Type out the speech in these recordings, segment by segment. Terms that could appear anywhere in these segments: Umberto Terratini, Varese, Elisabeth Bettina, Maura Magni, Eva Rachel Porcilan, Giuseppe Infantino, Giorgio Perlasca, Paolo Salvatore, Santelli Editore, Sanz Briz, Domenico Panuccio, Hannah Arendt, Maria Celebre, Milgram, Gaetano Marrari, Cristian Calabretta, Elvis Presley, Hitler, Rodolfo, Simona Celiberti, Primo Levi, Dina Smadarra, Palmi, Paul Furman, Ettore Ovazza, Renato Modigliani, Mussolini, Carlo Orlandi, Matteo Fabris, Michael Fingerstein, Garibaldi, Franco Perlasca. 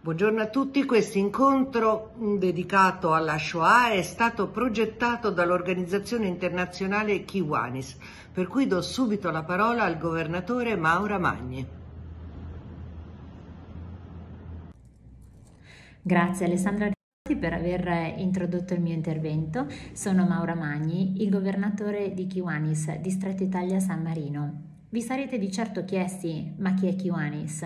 Buongiorno a tutti, questo incontro dedicato alla Shoah è stato progettato dall'organizzazione internazionale Kiwanis, per cui do subito la parola al governatore Maura Magni. Grazie Alessandra Rissotto per aver introdotto il mio intervento. Sono Maura Magni, il governatore di Kiwanis, Distretto Italia San Marino. Vi sarete di certo chiesti, ma chi è Kiwanis?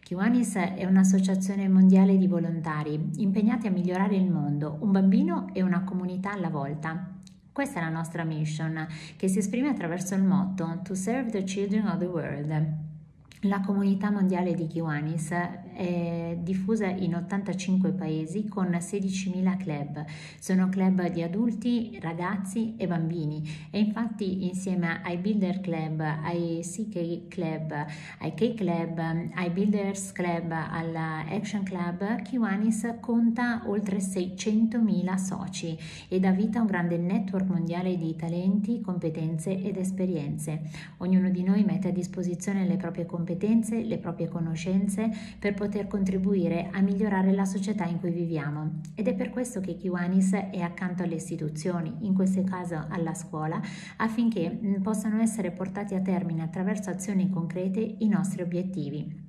Kiwanis è un'associazione mondiale di volontari impegnati a migliorare il mondo, un bambino e una comunità alla volta. Questa è la nostra mission, che si esprime attraverso il motto To Serve the Children of the World. La comunità mondiale di Kiwanis è diffusa in 85 paesi con 16.000 club. Sono club di adulti, ragazzi e bambini e infatti insieme ai Builder Club, ai CK Club, ai K Club, ai Builders Club, alla Action Club, Kiwanis conta oltre 600.000 soci e dà vita a un grande network mondiale di talenti, competenze ed esperienze. Ognuno di noi mette a disposizione le proprie competenze, le proprie conoscenze per poter contribuire a migliorare la società in cui viviamo ed è per questo che Kiwanis è accanto alle istituzioni, in questo caso alla scuola, affinché possano essere portati a termine attraverso azioni concrete i nostri obiettivi.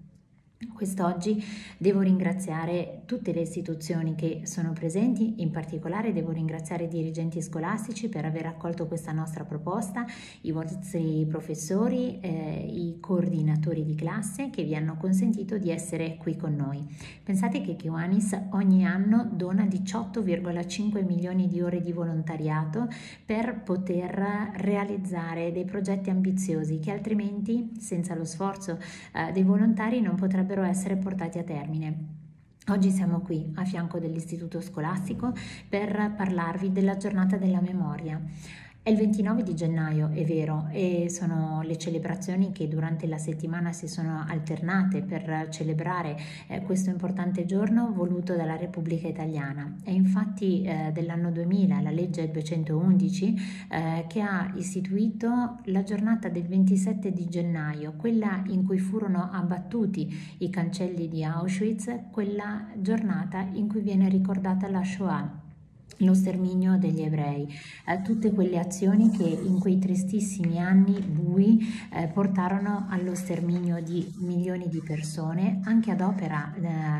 Quest'oggi devo ringraziare tutte le istituzioni che sono presenti, in particolare devo ringraziare i dirigenti scolastici per aver accolto questa nostra proposta, i vostri professori, i coordinatori di classe che vi hanno consentito di essere qui con noi. Pensate che Kiwanis ogni anno dona 18,5 milioni di ore di volontariato per poter realizzare dei progetti ambiziosi che altrimenti senza lo sforzo dei volontari non potrebbero essere portati a termine. Oggi siamo qui a fianco dell'istituto scolastico per parlarvi della giornata della memoria. È il 29 di gennaio, è vero, e sono le celebrazioni che durante la settimana si sono alternate per celebrare questo importante giorno voluto dalla Repubblica Italiana. È infatti dell'anno 2000 la legge 211 che ha istituito la giornata del 27 di gennaio, quella in cui furono abbattuti i cancelli di Auschwitz, quella giornata in cui viene ricordata la Shoah, lo sterminio degli ebrei, tutte quelle azioni che in quei tristissimi anni bui portarono allo sterminio di milioni di persone anche ad opera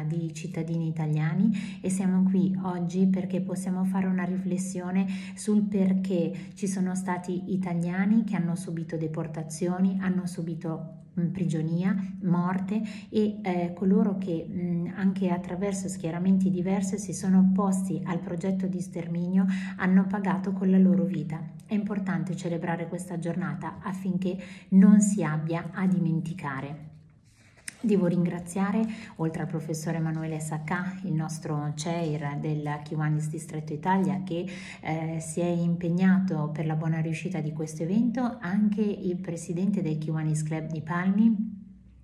di cittadini italiani e siamo qui oggi perché possiamo fare una riflessione sul perché ci sono stati italiani che hanno subito deportazioni, hanno subito prigionia, morte e coloro che anche attraverso schieramenti diversi si sono opposti al progetto di sterminio hanno pagato con la loro vita. È importante celebrare questa giornata affinché non si abbia a dimenticare. Devo ringraziare, oltre al professore Emanuele Saccà, il nostro chair del Kiwanis Distretto Italia, che si è impegnato per la buona riuscita di questo evento, anche il presidente del Kiwanis Club di Palmi,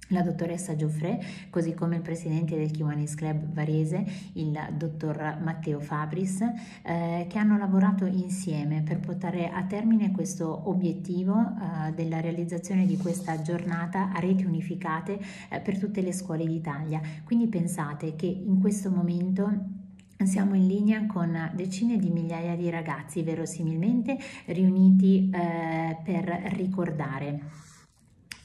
la dottoressa Gioffrè, così come il presidente del Kiwanis Club Varese, il dottor Matteo Fabris, che hanno lavorato insieme per portare a termine questo obiettivo della realizzazione di questa giornata a reti unificate per tutte le scuole d'Italia. Quindi pensate che in questo momento siamo in linea con decine di migliaia di ragazzi verosimilmente riuniti per ricordare.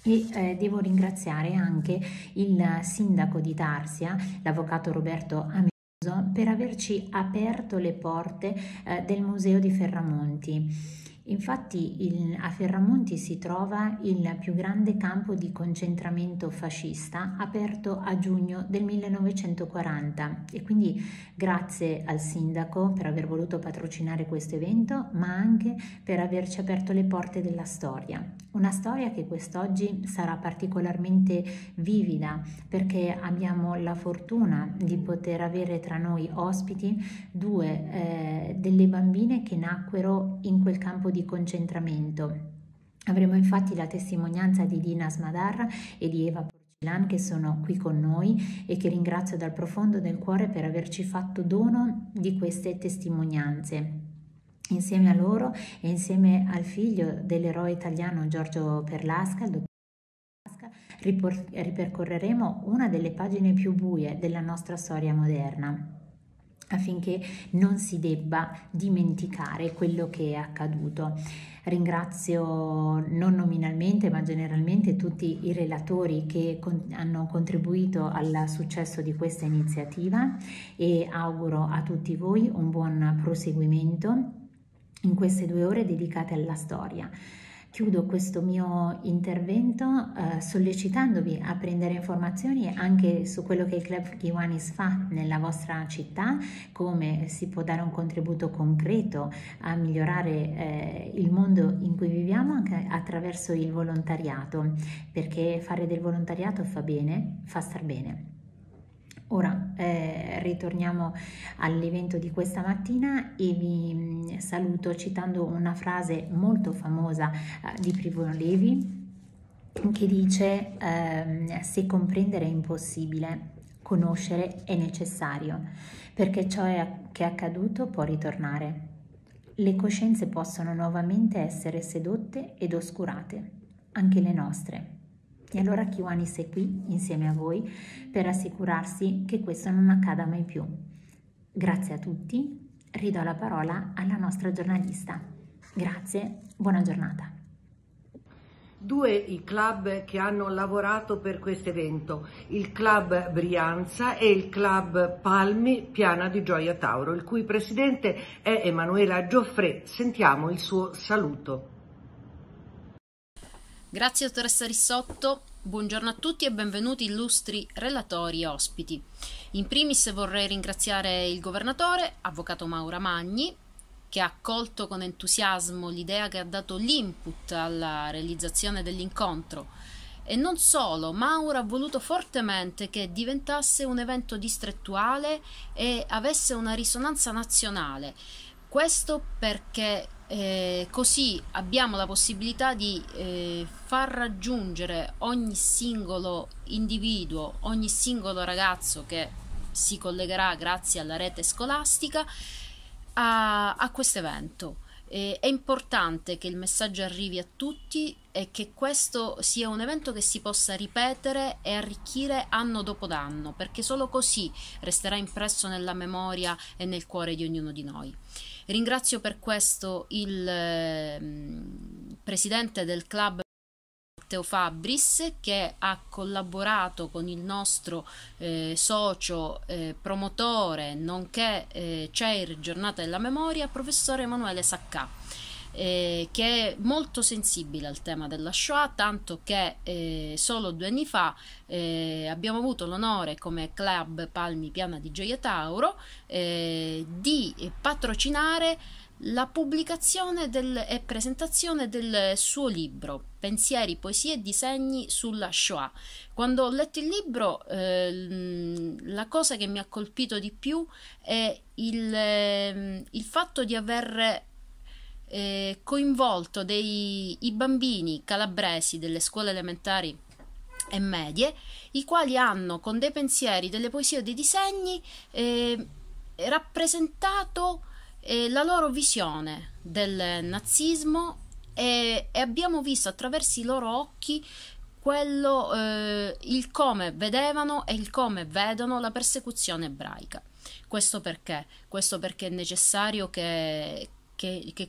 E devo ringraziare anche il sindaco di Tarsia, l'avvocato Roberto Ameruso, per averci aperto le porte del museo di Ferramonti. Infatti a Ferramonti si trova il più grande campo di concentramento fascista aperto a giugno del 1940 e quindi grazie al sindaco per aver voluto patrocinare questo evento ma anche per averci aperto le porte della storia. Una storia che quest'oggi sarà particolarmente vivida perché abbiamo la fortuna di poter avere tra noi ospiti due delle bambine che nacquero in quel campo di concentramento. Avremo infatti la testimonianza di Dina Smadarra e di Eva Porcilan che sono qui con noi e che ringrazio dal profondo del cuore per averci fatto dono di queste testimonianze. Insieme a loro e insieme al figlio dell'eroe italiano Giorgio Perlasca, il dottor Perlasca, ripercorreremo una delle pagine più buie della nostra storia moderna, affinché non si debba dimenticare quello che è accaduto. Ringrazio non nominalmente ma generalmente tutti i relatori che hanno contribuito al successo di questa iniziativa e auguro a tutti voi un buon proseguimento in queste 2 ore dedicate alla storia. Chiudo questo mio intervento sollecitandovi a prendere informazioni anche su quello che il Club Kiwanis fa nella vostra città, come si può dare un contributo concreto a migliorare il mondo in cui viviamo anche attraverso il volontariato, perché fare del volontariato fa bene, fa star bene. Ora ritorniamo all'evento di questa mattina e vi saluto citando una frase molto famosa di Primo Levi che dice «Se comprendere è impossibile, conoscere è necessario, perché ciò che è accaduto può ritornare. Le coscienze possono nuovamente essere sedotte ed oscurate, anche le nostre». E allora Kiwanis è qui insieme a voi per assicurarsi che questo non accada mai più. Grazie a tutti, ridò la parola alla nostra giornalista. Grazie, buona giornata. 2 i club che hanno lavorato per questo evento, il Club Brianza e il Club Palmi Piana di Gioia Tauro, il cui presidente è Emanuela Gioffrè. Sentiamo il suo saluto. Grazie dottoressa Rissotto, buongiorno a tutti e benvenuti illustri relatori e ospiti. In primis vorrei ringraziare il governatore, avvocato Maura Magni, che ha accolto con entusiasmo l'idea che ha dato l'input alla realizzazione dell'incontro. E non solo, Maura ha voluto fortemente che diventasse un evento distrettuale e avesse una risonanza nazionale. Questo perché così abbiamo la possibilità di far raggiungere ogni singolo individuo, ogni singolo ragazzo che si collegherà grazie alla rete scolastica a questo evento. È importante che il messaggio arrivi a tutti e che questo sia un evento che si possa ripetere e arricchire anno dopo anno, perché solo così resterà impresso nella memoria e nel cuore di ognuno di noi. Ringrazio per questo il presidente del club Matteo Fabris, che ha collaborato con il nostro socio promotore nonché chair giornata della memoria, professore Emanuele Saccà, che è molto sensibile al tema della Shoah, tanto che solo 2 anni fa abbiamo avuto l'onore come Club Palmi Piana di Gioia Tauro di patrocinare la pubblicazione e presentazione del suo libro Pensieri, poesie e disegni sulla Shoah. Quando ho letto il libro la cosa che mi ha colpito di più è il fatto di aver coinvolto i bambini calabresi delle scuole elementari e medie, i quali hanno con dei pensieri, delle poesie o dei disegni rappresentato la loro visione del nazismo e abbiamo visto attraverso i loro occhi quello, il come vedevano e il come vedono la persecuzione ebraica. Questo perché? Questo perché è necessario che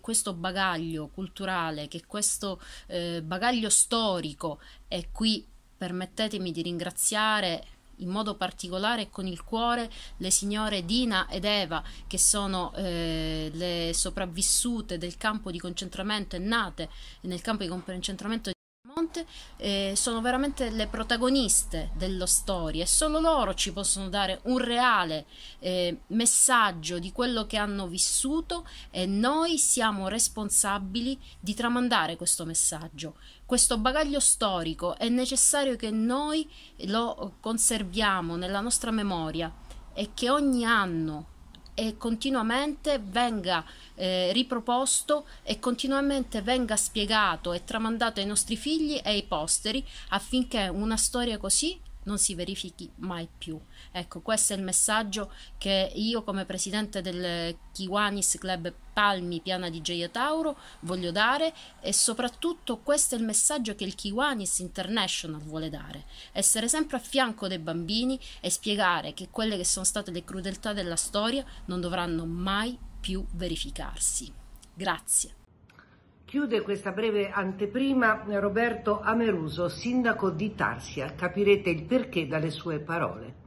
questo bagaglio culturale, che questo bagaglio storico, e qui permettetemi di ringraziare in modo particolare e con il cuore le signore Dina ed Eva, che sono le sopravvissute del campo di concentramento e nate nel campo di concentramento di Ferramonti, sono veramente le protagoniste della storia e solo loro ci possono dare un reale messaggio di quello che hanno vissuto, e noi siamo responsabili di tramandare questo messaggio. Questo bagaglio storico è necessario che noi lo conserviamo nella nostra memoria e che ogni anno e continuamente venga riproposto e continuamente venga spiegato e tramandato ai nostri figli e ai posteri, affinché una storia così non si verifichi mai più. Ecco, questo è il messaggio che io come presidente del Kiwanis Club Palmi Piana di Gioia Tauro voglio dare, e soprattutto questo è il messaggio che il Kiwanis International vuole dare: essere sempre a fianco dei bambini e spiegare che quelle che sono state le crudeltà della storia non dovranno mai più verificarsi. Grazie. Chiude questa breve anteprima Roberto Ameruso, sindaco di Tarsia. Capirete il perché dalle sue parole.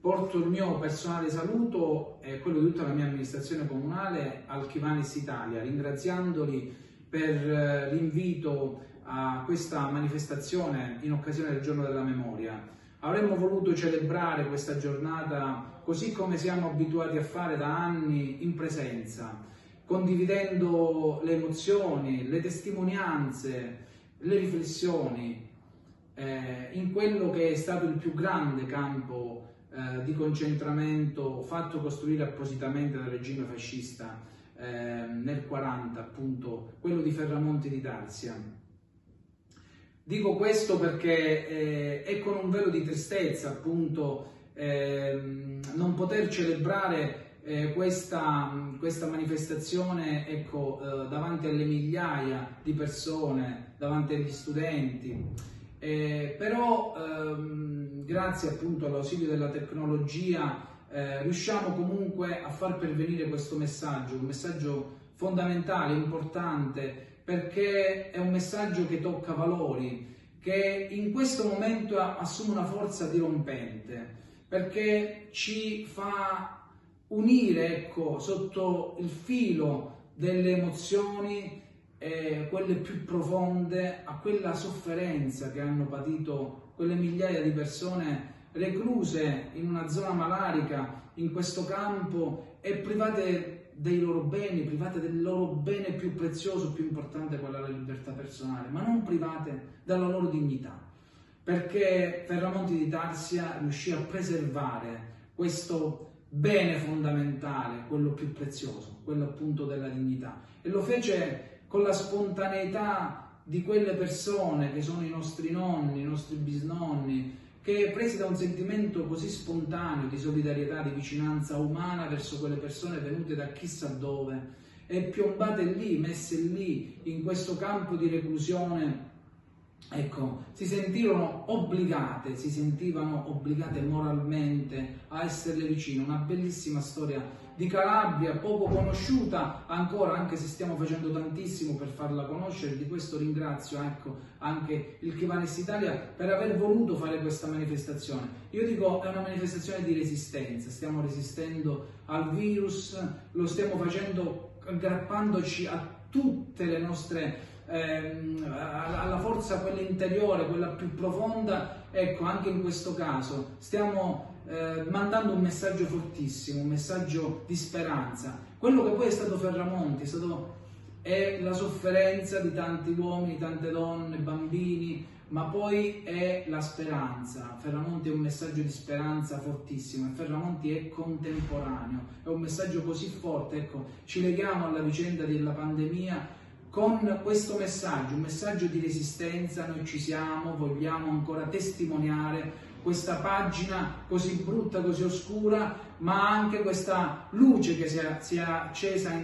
Porto il mio personale saluto e quello di tutta la mia amministrazione comunale al Kiwanis Italia, ringraziandoli per l'invito a questa manifestazione in occasione del Giorno della Memoria. Avremmo voluto celebrare questa giornata così come siamo abituati a fare da anni in presenza, condividendo le emozioni, le testimonianze, le riflessioni in quello che è stato il più grande campo di concentramento fatto costruire appositamente dal regime fascista nel 1940, appunto, quello di Ferramonti di Tarsia. Dico questo perché è con un velo di tristezza, appunto, non poter celebrare questa manifestazione, ecco, davanti alle migliaia di persone, davanti agli studenti, però grazie appunto all'ausilio della tecnologia riusciamo comunque a far pervenire questo messaggio, un messaggio fondamentale, importante, perché è un messaggio che tocca valori, che in questo momento assume una forza dirompente, perché ci fa unire, ecco, sotto il filo delle emozioni, quelle più profonde, a quella sofferenza che hanno patito quelle migliaia di persone recluse in una zona malarica, in questo campo, e private dei loro beni, private del loro bene più prezioso, più importante, quella della libertà personale, ma non private della loro dignità, perché Ferramonti di Tarsia riuscì a preservare questo bene fondamentale, quello più prezioso, quello appunto della dignità, e lo fece con la spontaneità di quelle persone che sono i nostri nonni, i nostri bisnonni, che presi da un sentimento così spontaneo di solidarietà, di vicinanza umana verso quelle persone venute da chissà dove e piombate lì, messe lì in questo campo di reclusione, ecco, si sentivano obbligate moralmente a esserle vicino. Una bellissima storia di Calabria, poco conosciuta ancora, anche se stiamo facendo tantissimo per farla conoscere. Di questo ringrazio, ecco, anche il Kiwanis Italia per aver voluto fare questa manifestazione. Io dico, è una manifestazione di resistenza, stiamo resistendo al virus, lo stiamo facendo aggrappandoci a tutte le nostre alla forza, quella interiore, quella più profonda. Ecco, anche in questo caso stiamo mandando un messaggio fortissimo, un messaggio di speranza. Quello che poi è stato Ferramonti è la sofferenza di tanti uomini, tante donne, bambini, ma poi è la speranza. Ferramonti è un messaggio di speranza fortissimo, e Ferramonti è contemporaneo, è un messaggio così forte. Ecco, ci leghiamo alla vicenda della pandemia con questo messaggio, un messaggio di resistenza. Noi ci siamo, vogliamo ancora testimoniare questa pagina così brutta, così oscura, ma anche questa luce che si è accesa,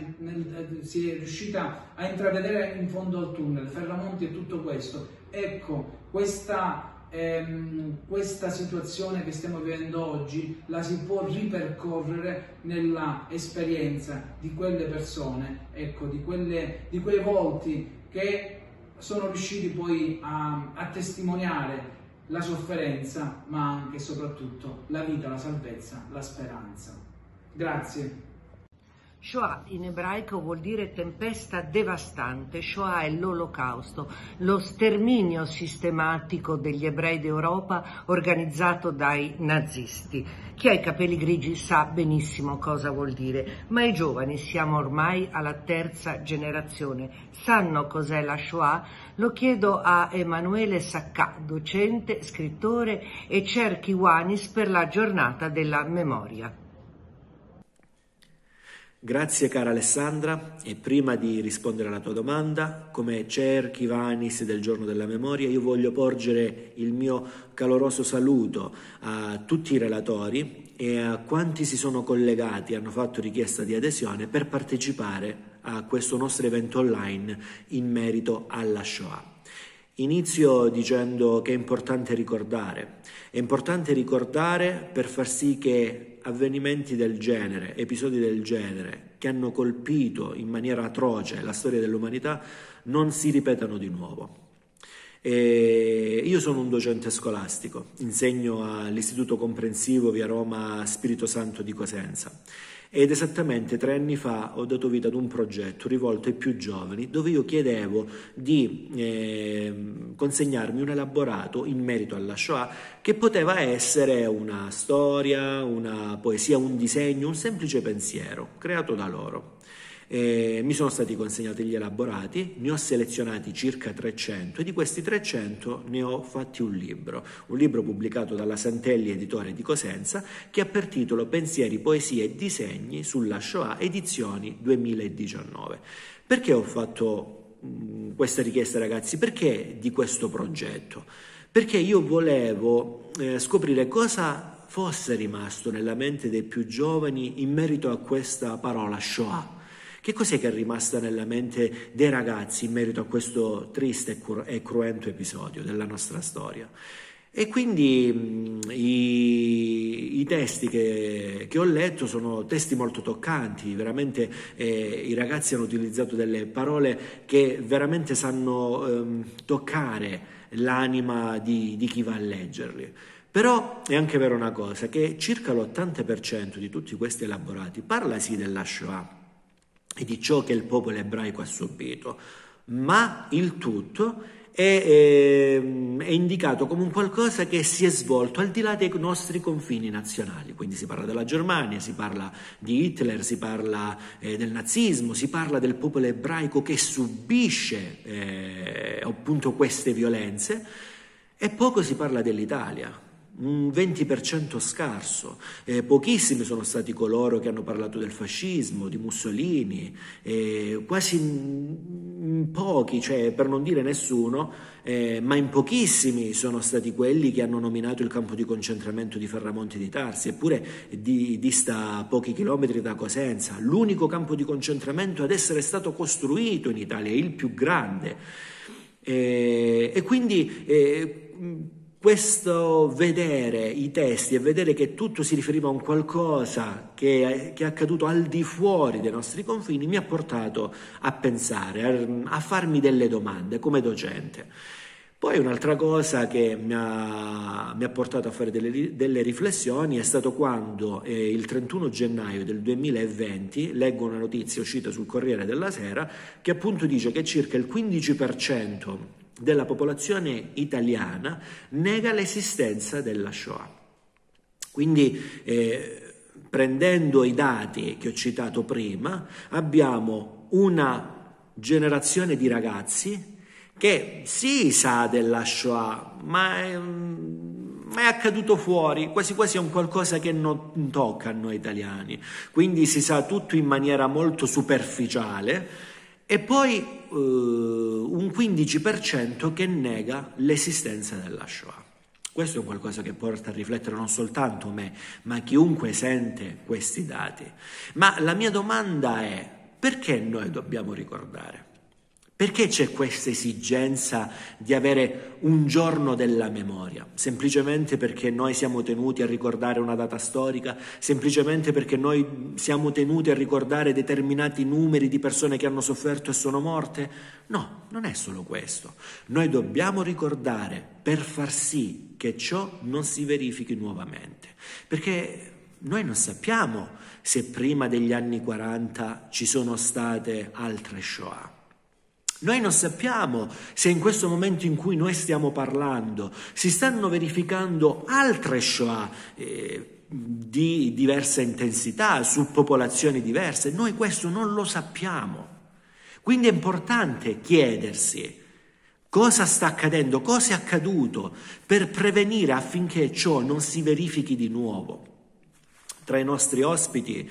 si è riuscita a intravedere in fondo al tunnel. Ferramonti è tutto questo. Ecco, questa situazione che stiamo vivendo oggi la si può ripercorrere nella esperienza di quelle persone, ecco, di quei volti che sono riusciti poi a testimoniare la sofferenza, ma anche e soprattutto la vita, la salvezza, la speranza. Grazie. Shoah in ebraico vuol dire tempesta devastante. Shoah è l'olocausto, lo sterminio sistematico degli ebrei d'Europa organizzato dai nazisti. Chi ha i capelli grigi sa benissimo cosa vuol dire, ma i giovani, siamo ormai alla terza generazione, sanno cos'è la Shoah? Lo chiedo a Emanuele Saccà, docente, scrittore e chair Kiwanis per la Giornata della Memoria. Grazie cara Alessandra, e prima di rispondere alla tua domanda, come Cher Kiwanis del Giorno della Memoria, io voglio porgere il mio caloroso saluto a tutti i relatori e a quanti si sono collegati e hanno fatto richiesta di adesione per partecipare a questo nostro evento online in merito alla Shoah. Inizio dicendo che è importante ricordare per far sì che avvenimenti del genere, episodi del genere, che hanno colpito in maniera atroce la storia dell'umanità, non si ripetano di nuovo. E io sono un docente scolastico, insegno all'Istituto Comprensivo via Roma Spirito Santo di Cosenza. Ed esattamente 3 anni fa ho dato vita ad un progetto rivolto ai più giovani, dove io chiedevo di consegnarmi un elaborato in merito alla Shoah, che poteva essere una storia, una poesia, un disegno, un semplice pensiero creato da loro. Mi sono stati consegnati gli elaborati, ne ho selezionati circa 300 e di questi 300 ne ho fatti un libro pubblicato dalla Santelli Editore di Cosenza che ha per titolo Pensieri, poesie e disegni sulla Shoah, edizioni 2019. Perché ho fatto questa richiesta, ragazzi? Perché di questo progetto? Perché io volevo scoprire cosa fosse rimasto nella mente dei più giovani in merito a questa parola Shoah. Che cos'è che è rimasta nella mente dei ragazzi in merito a questo triste e cruento episodio della nostra storia? E quindi i testi che ho letto sono testi molto toccanti, veramente i ragazzi hanno utilizzato delle parole che veramente sanno toccare l'anima di chi va a leggerli. Però è anche vero una cosa, che circa l'80% di tutti questi elaborati parla sì della Shoah, e di ciò che il popolo ebraico ha subito, ma il tutto è indicato come un qualcosa che si è svolto al di là dei nostri confini nazionali. Quindi si parla della Germania, si parla di Hitler, si parla del nazismo, si parla del popolo ebraico che subisce appunto queste violenze, e poco si parla dell'Italia. Un 20% scarso, pochissimi sono stati coloro che hanno parlato del fascismo, di Mussolini, quasi pochi, cioè per non dire nessuno, ma in pochissimi sono stati quelli che hanno nominato il campo di concentramento di Ferramonti di Tarsia, eppure dista pochi chilometri da Cosenza, l'unico campo di concentramento ad essere stato costruito in Italia, il più grande. E quindi questo vedere i testi e vedere che tutto si riferiva a un qualcosa che è accaduto al di fuori dei nostri confini mi ha portato a pensare, a farmi delle domande come docente. Poi un'altra cosa che mi ha portato a fare delle riflessioni è stato quando il 31 gennaio del 2020 leggo una notizia uscita sul Corriere della Sera che appunto dice che circa il 15% della popolazione italiana nega l'esistenza della Shoah. Quindi prendendo i dati che ho citato prima, abbiamo una generazione di ragazzi che sì sa della Shoah, ma è accaduto fuori, quasi quasi è un qualcosa che non tocca a noi italiani. Quindi si sa tutto in maniera molto superficiale. E poi un 15% che nega l'esistenza della Shoah. Questo è qualcosa che porta a riflettere non soltanto me, ma chiunque sente questi dati. Ma la mia domanda è: perché noi dobbiamo ricordare? Perché c'è questa esigenza di avere un giorno della memoria? Semplicemente perché noi siamo tenuti a ricordare una data storica? Semplicemente perché noi siamo tenuti a ricordare determinati numeri di persone che hanno sofferto e sono morte? No, non è solo questo. Noi dobbiamo ricordare per far sì che ciò non si verifichi nuovamente. Perché noi non sappiamo se prima degli anni 40 ci sono state altre Shoah. Noi non sappiamo se in questo momento in cui noi stiamo parlando si stanno verificando altre Shoah di diversa intensità, su popolazioni diverse. Noi questo non lo sappiamo. Quindi è importante chiedersi cosa sta accadendo, cosa è accaduto, per prevenire affinché ciò non si verifichi di nuovo. Tra i nostri ospiti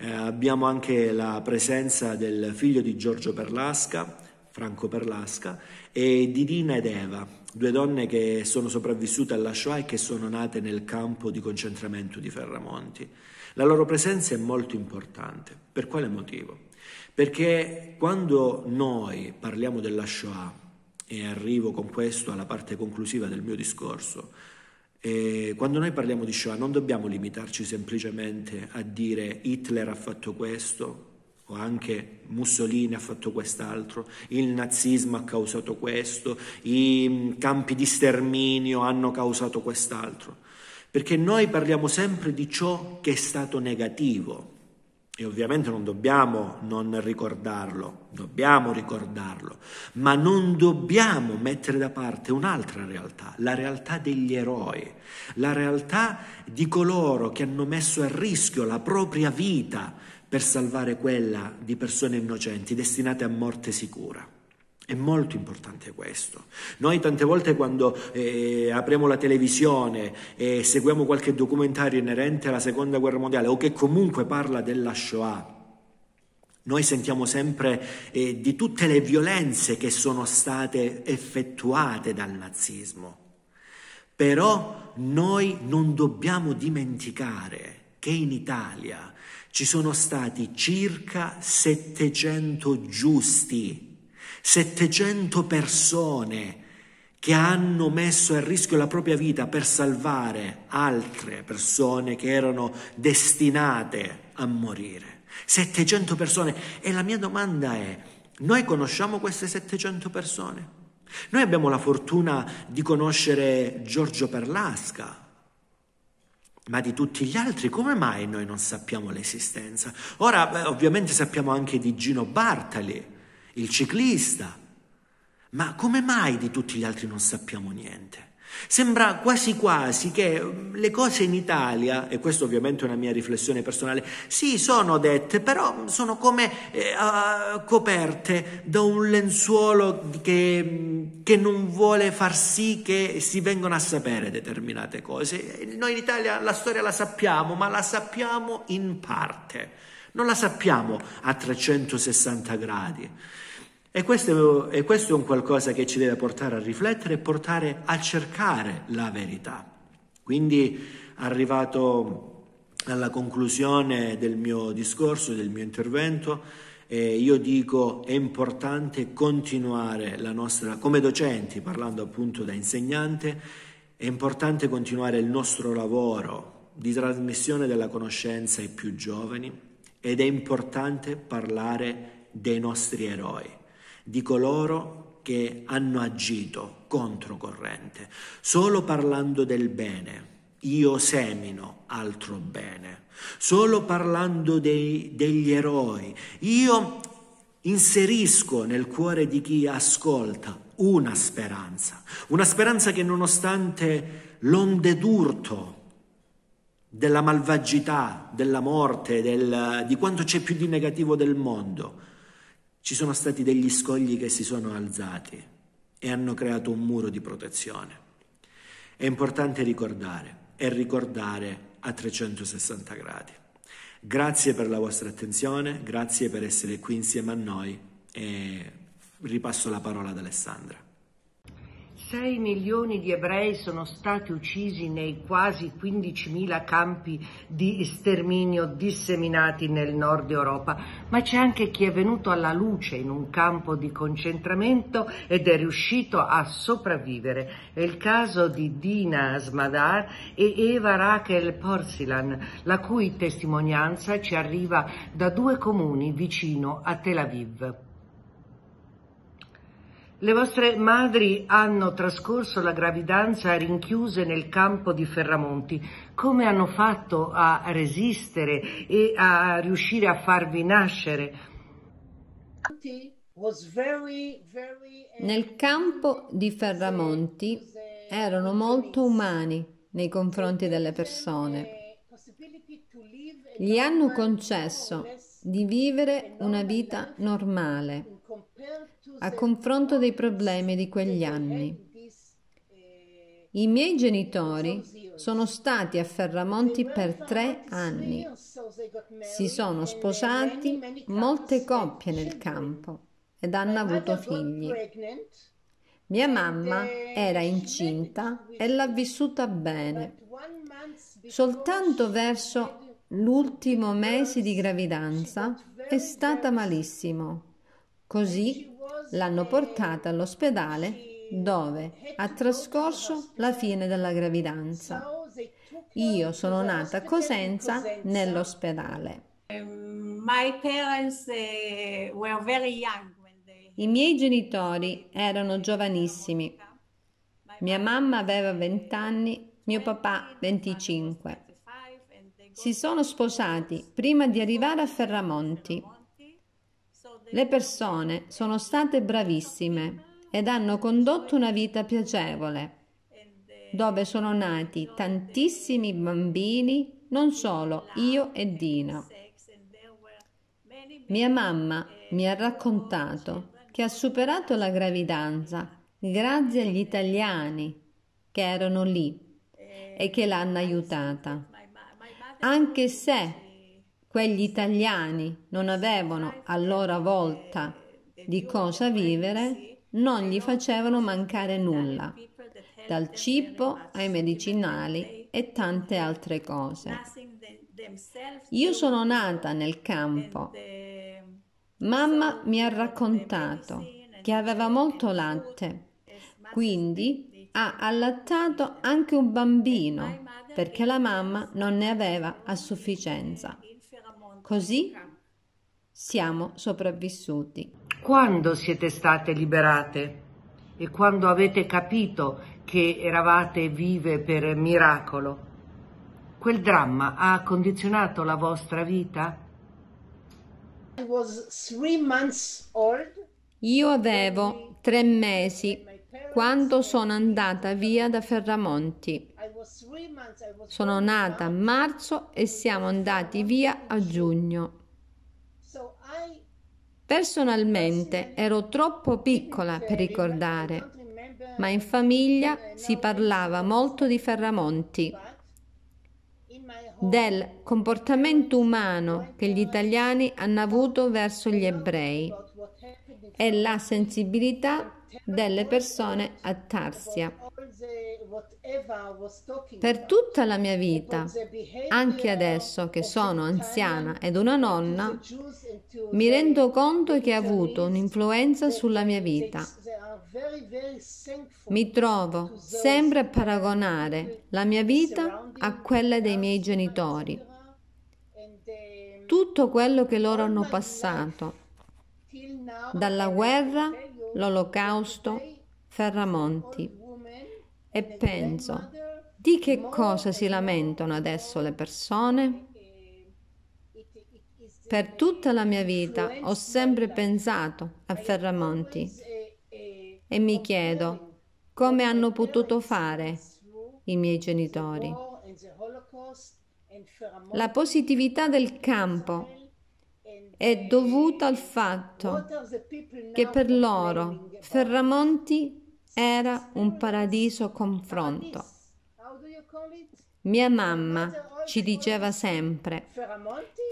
Abbiamo anche la presenza del figlio di Giorgio Perlasca, Franco Perlasca, e di Dina ed Eva, due donne che sono sopravvissute alla Shoah e che sono nate nel campo di concentramento di Ferramonti. La loro presenza è molto importante. Per quale motivo? Perché quando noi parliamo della Shoah, e arrivo con questo alla parte conclusiva del mio discorso, quando noi parliamo di Shoah non dobbiamo limitarci semplicemente a dire Hitler ha fatto questo, o anche Mussolini ha fatto quest'altro, il nazismo ha causato questo, i campi di sterminio hanno causato quest'altro, perché noi parliamo sempre di ciò che è stato negativo. E ovviamente non dobbiamo non ricordarlo, dobbiamo ricordarlo, ma non dobbiamo mettere da parte un'altra realtà, la realtà degli eroi, la realtà di coloro che hanno messo a rischio la propria vita per salvare quella di persone innocenti destinate a morte sicura. È molto importante questo. Noi tante volte quando apriamo la televisione e seguiamo qualche documentario inerente alla Seconda Guerra Mondiale o che comunque parla della Shoah, noi sentiamo sempre di tutte le violenze che sono state effettuate dal nazismo. Però noi non dobbiamo dimenticare che in Italia ci sono stati circa 700 giusti, 700 persone che hanno messo a rischio la propria vita per salvare altre persone che erano destinate a morire. 700 persone. E la mia domanda è, noi conosciamo queste 700 persone? Noi abbiamo la fortuna di conoscere Giorgio Perlasca, ma di tutti gli altri come mai noi non sappiamo l'esistenza? Ora, ovviamente sappiamo anche di Gino Bartali, il ciclista, ma come mai di tutti gli altri non sappiamo niente? Sembra quasi quasi che le cose in Italia, e questa ovviamente è una mia riflessione personale, sì, sono dette, però sono come coperte da un lenzuolo che non vuole far sì che si vengano a sapere determinate cose. Noi in Italia la storia la sappiamo, ma la sappiamo in parte. Non la sappiamo a 360 gradi. E questo è un qualcosa che ci deve portare a riflettere e portare a cercare la verità. Quindi, arrivato alla conclusione del mio discorso, del mio intervento, io dico è importante continuare la nostra, come docenti, parlando appunto da insegnante, è importante continuare il nostro lavoro di trasmissione della conoscenza ai più giovani. Ed è importante parlare dei nostri eroi, di coloro che hanno agito controcorrente. Solo parlando del bene, io semino altro bene. Solo parlando degli eroi, io inserisco nel cuore di chi ascolta una speranza che nonostante l'onde d'urto della malvagità, della morte, di quanto c'è più di negativo del mondo, ci sono stati degli scogli che si sono alzati e hanno creato un muro di protezione. È importante ricordare, e ricordare a 360 gradi. Grazie per la vostra attenzione, grazie per essere qui insieme a noi e ripasso la parola ad Alessandra. 6 milioni di ebrei sono stati uccisi nei quasi 15.000 campi di sterminio disseminati nel nord Europa, ma c'è anche chi è venuto alla luce in un campo di concentramento ed è riuscito a sopravvivere. È il caso di Dina Smadarra e Eva Rachel Porcilan, la cui testimonianza ci arriva da 2 comuni vicino a Tel Aviv. Le vostre madri hanno trascorso la gravidanza rinchiuse nel campo di Ferramonti. Come hanno fatto a resistere e a riuscire a farvi nascere? Nel campo di Ferramonti erano molto umani nei confronti delle persone. Gli hanno concesso di vivere una vita normale a confronto dei problemi di quegli anni. I miei genitori Sono stati a Ferramonti per 3 anni. Si sono sposati molte coppie nel campo ed hanno avuto figli. Mia mamma era incinta e l'ha vissuta bene. Soltanto verso l'ultimo mese di gravidanza è stata malissimo. Così l'hanno portata all'ospedale, dove ha trascorso la fine della gravidanza. Io sono nata a Cosenza nell'ospedale. I miei genitori erano giovanissimi. Mia mamma aveva 20 anni, mio papà 25. Si sono sposati prima di arrivare a Ferramonti. Le persone sono state bravissime ed hanno condotto una vita piacevole, dove sono nati tantissimi bambini, non solo io e Dina. Mia mamma mi ha raccontato che ha superato la gravidanza grazie agli italiani che erano lì e che l'hanno aiutata. Anche se quegli italiani non avevano a loro volta di cosa vivere, non gli facevano mancare nulla, dal cibo ai medicinali e tante altre cose. Io sono nata nel campo. Mamma mi ha raccontato che aveva molto latte, quindi ha allattato anche un bambino perché la mamma non ne aveva a sufficienza. Così siamo sopravvissuti. Quando siete state liberate e quando avete capito che eravate vive per miracolo, quel dramma ha condizionato la vostra vita? Io avevo 3 mesi quando sono andata via da Ferramonti. Sono nata a marzo e siamo andati via a giugno. Personalmente ero troppo piccola per ricordare, ma in famiglia si parlava molto di Ferramonti, del comportamento umano che gli italiani hanno avuto verso gli ebrei e la sensibilità delle persone a Tarsia. Per tutta la mia vita, anche adesso che sono anziana ed una nonna, mi rendo conto che ha avuto un'influenza sulla mia vita. Mi trovo sempre a paragonare la mia vita a quella dei miei genitori. Tutto quello che loro hanno passato, dalla guerra, l'olocausto, Ferramonti. E penso, di che cosa si lamentano adesso le persone? Per tutta la mia vita ho sempre pensato a Ferramonti e mi chiedo come hanno potuto fare i miei genitori. La positività del campo è dovuta al fatto che per loro Ferramonti era un paradiso confronto. Mia mamma ci diceva sempre: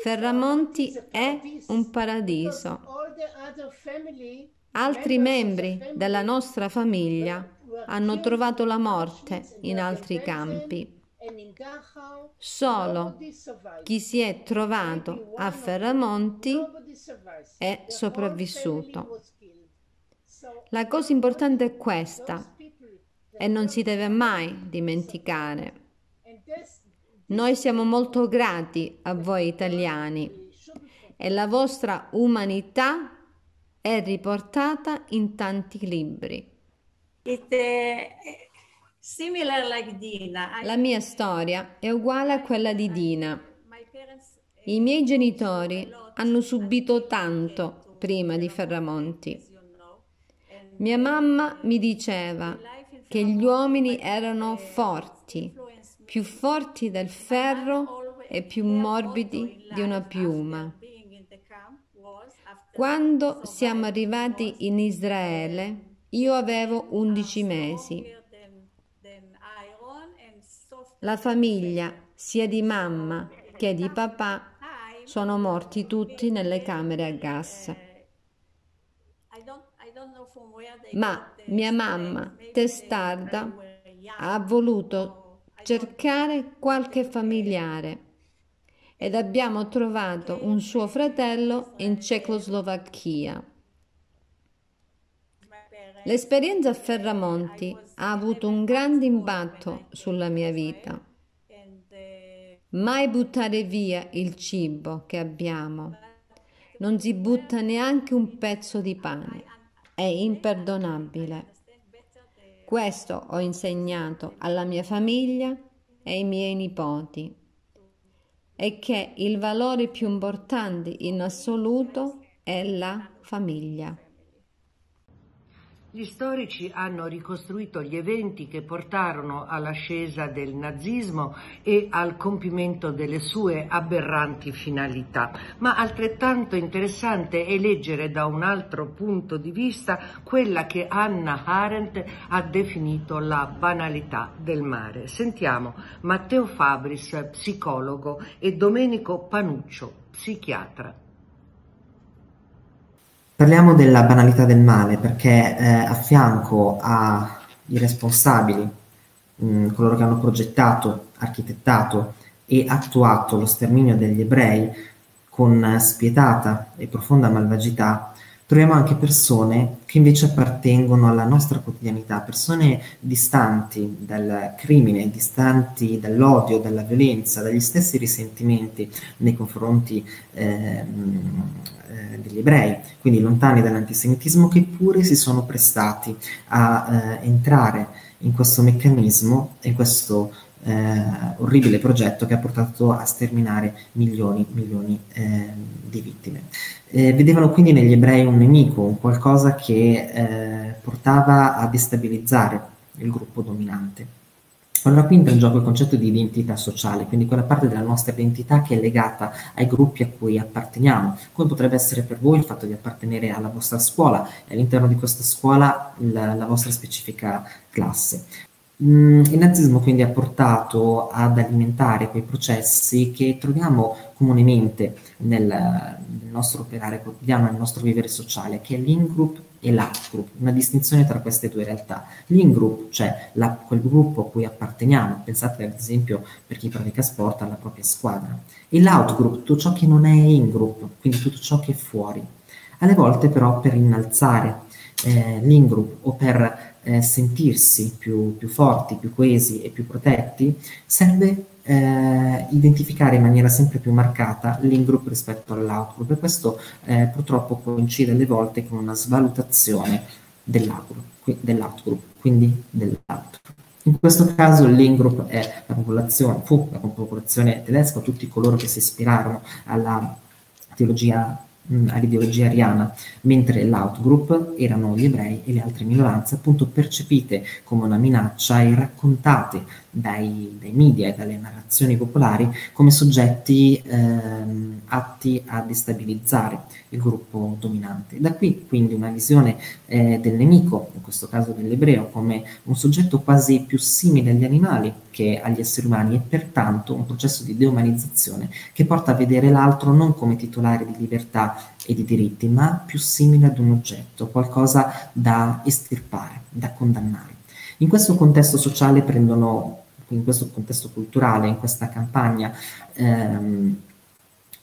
Ferramonti è un paradiso. Altri membri della nostra famiglia hanno trovato la morte in altri campi. Solo chi si è trovato a Ferramonti è sopravvissuto. La cosa importante è questa e non si deve mai dimenticare. Noi siamo molto grati a voi italiani e la vostra umanità è riportata in tanti libri. La mia storia è uguale a quella di Dina. I miei genitori hanno subito tanto prima di Ferramonti. Mia mamma mi diceva che gli uomini erano forti, più forti del ferro e più morbidi di una piuma. Quando siamo arrivati in Israele, io avevo 11 mesi. La famiglia, sia di mamma che di papà, sono morti tutti nelle camere a gas. Ma mia mamma, testarda, ha voluto cercare qualche familiare ed abbiamo trovato un suo fratello in Cecoslovacchia. L'esperienza a Ferramonti ha avuto un grande impatto sulla mia vita. Mai buttare via il cibo che abbiamo. Non si butta neanche un pezzo di pane. È imperdonabile. Questo ho insegnato alla mia famiglia e ai miei nipoti. E che il valore più importante in assoluto è la famiglia. Gli storici hanno ricostruito gli eventi che portarono all'ascesa del nazismo e al compimento delle sue aberranti finalità, ma altrettanto interessante è leggere da un altro punto di vista quella che Hannah Arendt ha definito la banalità del male. Sentiamo Matteo Fabris, psicologo, e Domenico Panuccio, psichiatra. Parliamo della banalità del male perché a fianco ai responsabili, coloro che hanno progettato, architettato e attuato lo sterminio degli ebrei con spietata e profonda malvagità, troviamo anche persone che invece appartengono alla nostra quotidianità, persone distanti dal crimine, distanti dall'odio, dalla violenza, dagli stessi risentimenti nei confronti degli ebrei, quindi lontani dall'antisemitismo, che pure si sono prestati a entrare in questo meccanismo e in questo orribile progetto che ha portato a sterminare milioni di vittime. Vedevano quindi negli ebrei un nemico, un qualcosa che portava a destabilizzare il gruppo dominante. Allora qui entra in gioco il concetto di identità sociale, quindi quella parte della nostra identità che è legata ai gruppi a cui apparteniamo, come potrebbe essere per voi il fatto di appartenere alla vostra scuola e all'interno di questa scuola la vostra specifica classe. Il nazismo quindi ha portato ad alimentare quei processi che troviamo comunemente nel nostro operare quotidiano, nel nostro vivere sociale, che è l'in-group e l'out-group, una distinzione tra queste due realtà. L'in-group, cioè quel gruppo a cui apparteniamo, pensate ad esempio per chi pratica sport alla propria squadra, e l'out-group, tutto ciò che non è in-group, quindi tutto ciò che è fuori. Alle volte però per innalzare l'in-group o per sentirsi più forti, più coesi e più protetti, serve identificare in maniera sempre più marcata l'in-group rispetto all'out-group, e questo purtroppo coincide alle volte con una svalutazione dell'out-group, quindi dell'altro. In questo caso l'in-group è fu la popolazione tedesca, tutti coloro che si ispirarono all'ideologia ariana, mentre l'out-group erano gli ebrei e le altre minoranze, appunto percepite come una minaccia e raccontate dai media e dalle narrazioni popolari come soggetti atti a destabilizzare il gruppo dominante. Da qui quindi una visione del nemico, in questo caso dell'ebreo, come un soggetto quasi più simile agli animali che agli esseri umani, e pertanto un processo di deumanizzazione che porta a vedere l'altro non come titolare di libertà e di diritti, ma più simile ad un oggetto, qualcosa da estirpare, da condannare. In questo contesto sociale in questo contesto culturale, in questa campagna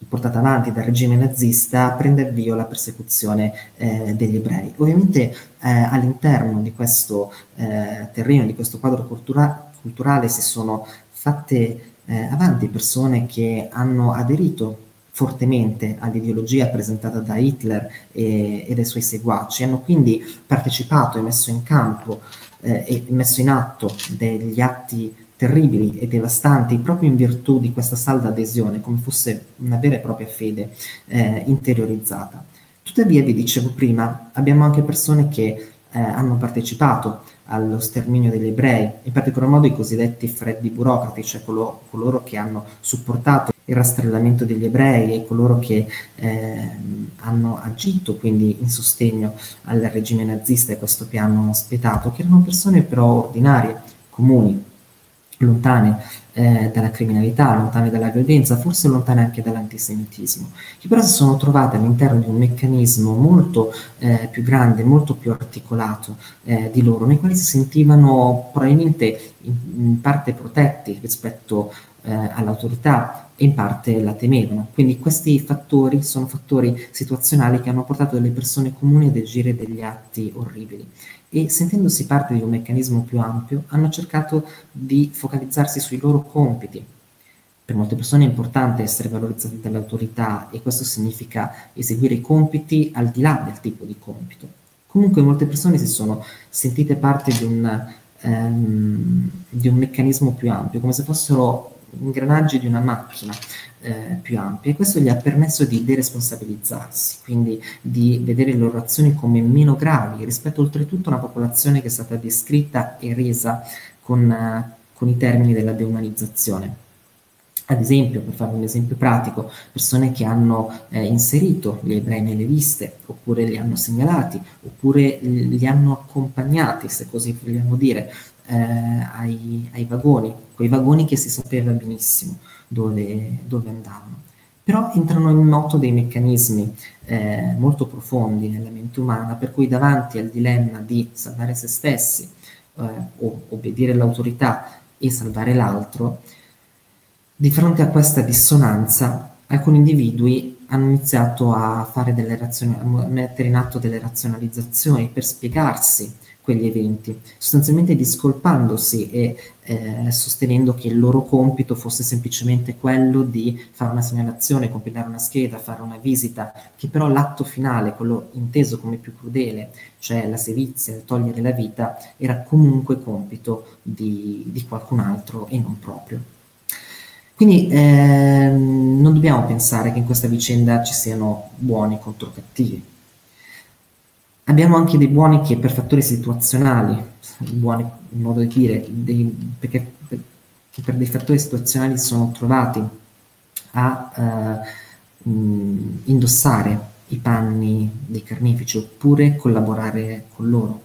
portata avanti dal regime nazista, prende avvio la persecuzione degli ebrei. Ovviamente all'interno di questo terreno, di questo quadro culturale, si sono fatte avanti persone che hanno aderito fortemente all'ideologia presentata da Hitler e dai suoi seguaci, hanno quindi partecipato e messo in campo e messo in atto degli atti terribili e devastanti proprio in virtù di questa salda adesione, come fosse una vera e propria fede interiorizzata. Tuttavia, vi dicevo prima, abbiamo anche persone che hanno partecipato allo sterminio degli ebrei, in particolar modo i cosiddetti freddi burocrati, cioè coloro che hanno supportato il rastrellamento degli ebrei e coloro che hanno agito quindi in sostegno al regime nazista e questo piano spietato, che erano persone però ordinarie, comuni, lontane dalla criminalità, lontane dalla violenza, forse lontane anche dall'antisemitismo, che però si sono trovate all'interno di un meccanismo molto più grande, molto più articolato di loro, nei quali si sentivano probabilmente in parte protetti rispetto all'autorità e in parte la temevano. Quindi questi fattori sono fattori situazionali che hanno portato delle persone comuni ad agire degli atti orribili, e sentendosi parte di un meccanismo più ampio hanno cercato di focalizzarsi sui loro compiti. Per molte persone è importante essere valorizzati dalle autorità, e questo significa eseguire i compiti al di là del tipo di compito. Comunque molte persone si sono sentite parte di un meccanismo più ampio, come se fossero ingranaggi di una macchina più ampia, e questo gli ha permesso di deresponsabilizzarsi, quindi di vedere le loro azioni come meno gravi rispetto oltretutto a una popolazione che è stata descritta e resa con i termini della deumanizzazione. Ad esempio, per fare un esempio pratico, persone che hanno inserito gli ebrei nelle liste, oppure li hanno segnalati, oppure li hanno accompagnati, se così vogliamo dire, ai vagoni, quei vagoni che si sapeva benissimo dove andavano. Però entrano in moto dei meccanismi molto profondi nella mente umana, per cui davanti al dilemma di salvare se stessi o obbedire all'autorità e salvare l'altro, di fronte a questa dissonanza alcuni individui hanno iniziato a fare a mettere in atto delle razionalizzazioni per spiegarsi quegli eventi, sostanzialmente discolpandosi e sostenendo che il loro compito fosse semplicemente quello di fare una segnalazione, compilare una scheda, fare una visita, che però l'atto finale, quello inteso come più crudele, cioè la sevizia, il togliere la vita, era comunque compito di qualcun altro e non proprio. Quindi non dobbiamo pensare che in questa vicenda ci siano buoni contro cattivi. Abbiamo anche dei buoni che per fattori situazionali, buoni in modo di dire, che per dei fattori situazionali sono trovati a indossare i panni dei carnefici oppure collaborare con loro.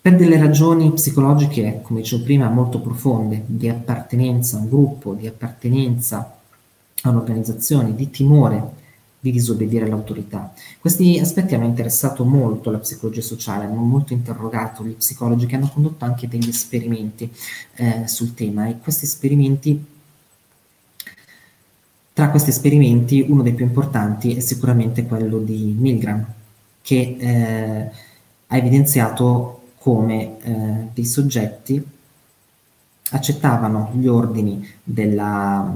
Per delle ragioni psicologiche, come dicevo prima, molto profonde, di appartenenza a un gruppo, di appartenenza a un'organizzazione, di timore di disobbedire all'autorità. Questi aspetti hanno interessato molto la psicologia sociale, hanno molto interrogato gli psicologi, che hanno condotto anche degli esperimenti sul tema, e tra questi esperimenti uno dei più importanti è sicuramente quello di Milgram, che ha evidenziato come dei soggetti accettavano gli ordini dell'autorità,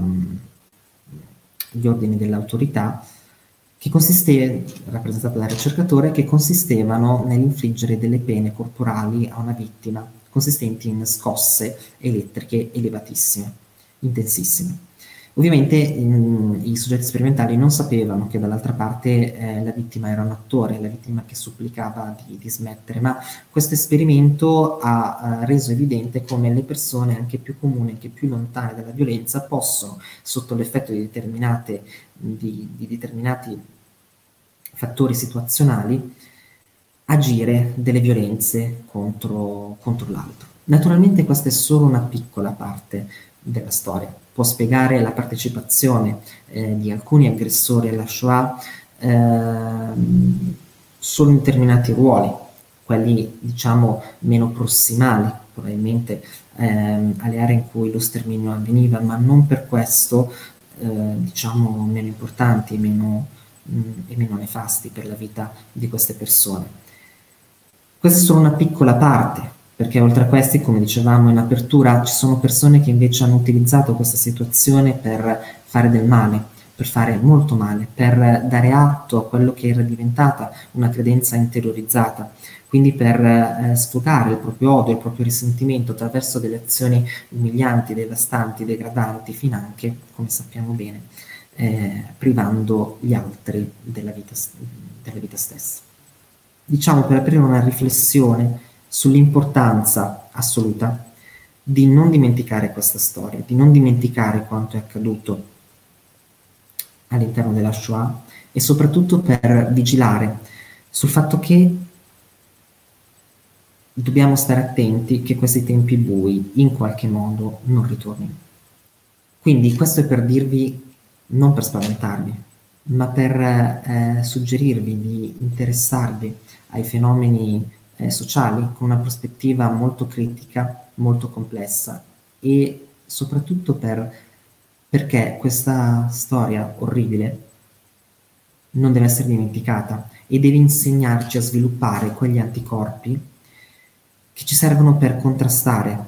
che consisteva, rappresentata dal ricercatore, che consistevano nell'infliggere delle pene corporali a una vittima, consistenti in scosse elettriche elevatissime, intensissime. Ovviamente i soggetti sperimentali non sapevano che dall'altra parte la vittima era un attore, la vittima che supplicava di smettere, ma questo esperimento ha reso evidente come le persone anche più comuni, anche più lontane dalla violenza, possono, sotto l'effetto di determinati fattori situazionali, agire delle violenze contro l'altro. Naturalmente questa è solo una piccola parte della storia. Può spiegare la partecipazione di alcuni aggressori alla Shoah solo in determinati ruoli, quelli diciamo meno prossimali probabilmente alle aree in cui lo sterminio avveniva, ma non per questo diciamo meno importanti e meno nefasti per la vita di queste persone. Questa è solo una piccola parte, perché oltre a questi, come dicevamo in apertura, ci sono persone che invece hanno utilizzato questa situazione per fare del male, per fare molto male, per dare atto a quello che era diventata una credenza interiorizzata, quindi per sfogare il proprio odio, il proprio risentimento attraverso delle azioni umilianti, devastanti, degradanti, finanche, come sappiamo bene, privando gli altri della vita stessa. Diciamo, per aprire una riflessione sull'importanza assoluta di non dimenticare questa storia, di non dimenticare quanto è accaduto all'interno della Shoah, e soprattutto per vigilare sul fatto che Dobbiamo stare attenti che questi tempi bui in qualche modo non ritornino. Quindi questo è per dirvi, non per spaventarvi, ma per suggerirvi di interessarvi ai fenomeni sociali con una prospettiva molto critica, molto complessa, e soprattutto perché questa storia orribile non deve essere dimenticata e deve insegnarci a sviluppare quegli anticorpi che ci servono per contrastare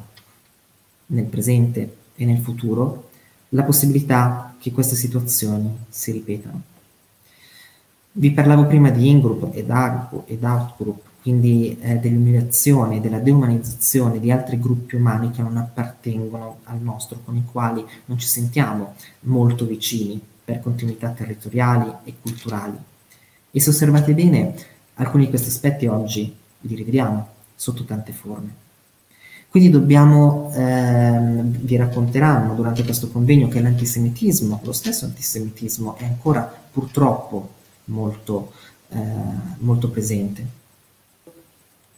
nel presente e nel futuro la possibilità che queste situazioni si ripetano. Vi parlavo prima di in-group ed out-group, quindi dell'umiliazione, della deumanizzazione di altri gruppi umani che non appartengono al nostro, con i quali non ci sentiamo molto vicini per continuità territoriali e culturali. E se osservate bene, alcuni di questi aspetti oggi li rivediamo sotto tante forme. Quindi dobbiamo, vi racconteranno durante questo convegno che l'antisemitismo, lo stesso antisemitismo, è ancora purtroppo molto presente.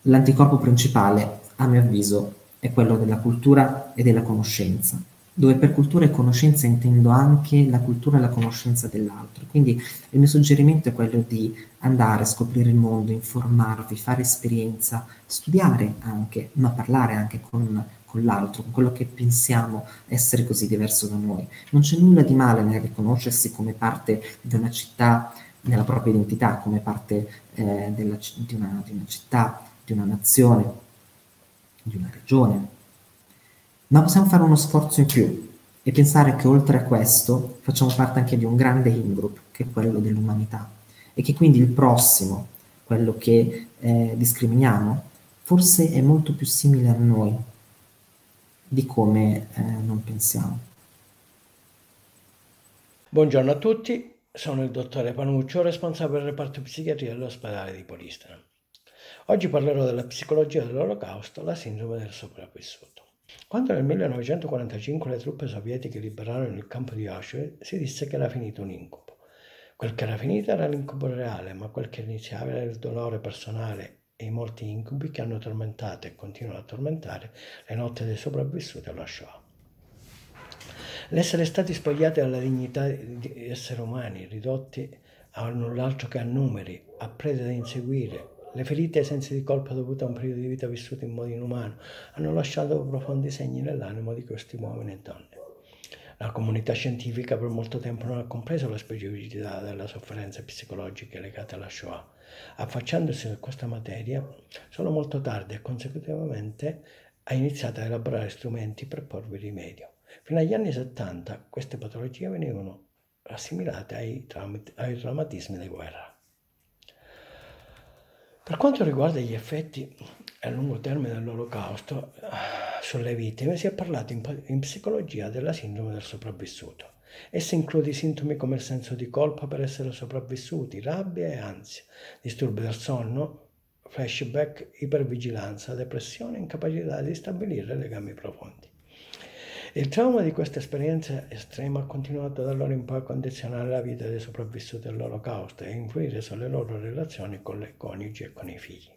L'anticorpo principale, a mio avviso, è quello della cultura e della conoscenza, dove per cultura e conoscenza intendo anche la cultura e la conoscenza dell'altro. Quindi il mio suggerimento è quello di andare a scoprire il mondo, informarvi, fare esperienza, studiare anche, ma parlare anche con l'altro, con quello che pensiamo essere così diverso da noi. Non c'è nulla di male nel riconoscersi come parte di una città, nella propria identità, come parte di una città, di una nazione, di una regione, ma possiamo fare uno sforzo in più e pensare che oltre a questo facciamo parte anche di un grande in-group, che è quello dell'umanità, e che quindi il prossimo, quello che discriminiamo, forse è molto più simile a noi di come non pensiamo. Buongiorno a tutti, sono il dottore Panuccio, responsabile del reparto psichiatria dell'ospedale di Polistena. Oggi parlerò della psicologia dell'Olocausto, la sindrome del sopravvissuto. Quando nel 1945 le truppe sovietiche liberarono il campo di Auschwitz, si disse che era finito un incubo. Quel che era finito era l'incubo reale, ma quel che iniziava era il dolore personale e i molti incubi che hanno tormentato e continuano a tormentare le notti dei sopravvissuti alla Shoah. L'essere stati spogliati dalla dignità di esseri umani, ridotti a null'altro che a numeri, a prede da inseguire. Le ferite ai sensi di colpa dovute a un periodo di vita vissuto in modo inumano hanno lasciato profondi segni nell'animo di questi uomini e donne. La comunità scientifica per molto tempo non ha compreso la specificità della sofferenza psicologica legata alla Shoah, affacciandosi su questa materia solo molto tardi, e consecutivamente ha iniziato a elaborare strumenti per porvi rimedio. Fino agli anni 70 queste patologie venivano assimilate ai traumatismi di guerra. Per quanto riguarda gli effetti a lungo termine dell'Olocausto sulle vittime, si è parlato in psicologia della sindrome del sopravvissuto. Essa include i sintomi come il senso di colpa per essere sopravvissuti, rabbia e ansia, disturbi del sonno, flashback, ipervigilanza, depressione e incapacità di stabilire legami profondi. Il trauma di questa esperienza estrema ha continuato da allora in poi a condizionare la vita dei sopravvissuti all'Olocausto e a influire sulle loro relazioni con le coniugi e con i figli.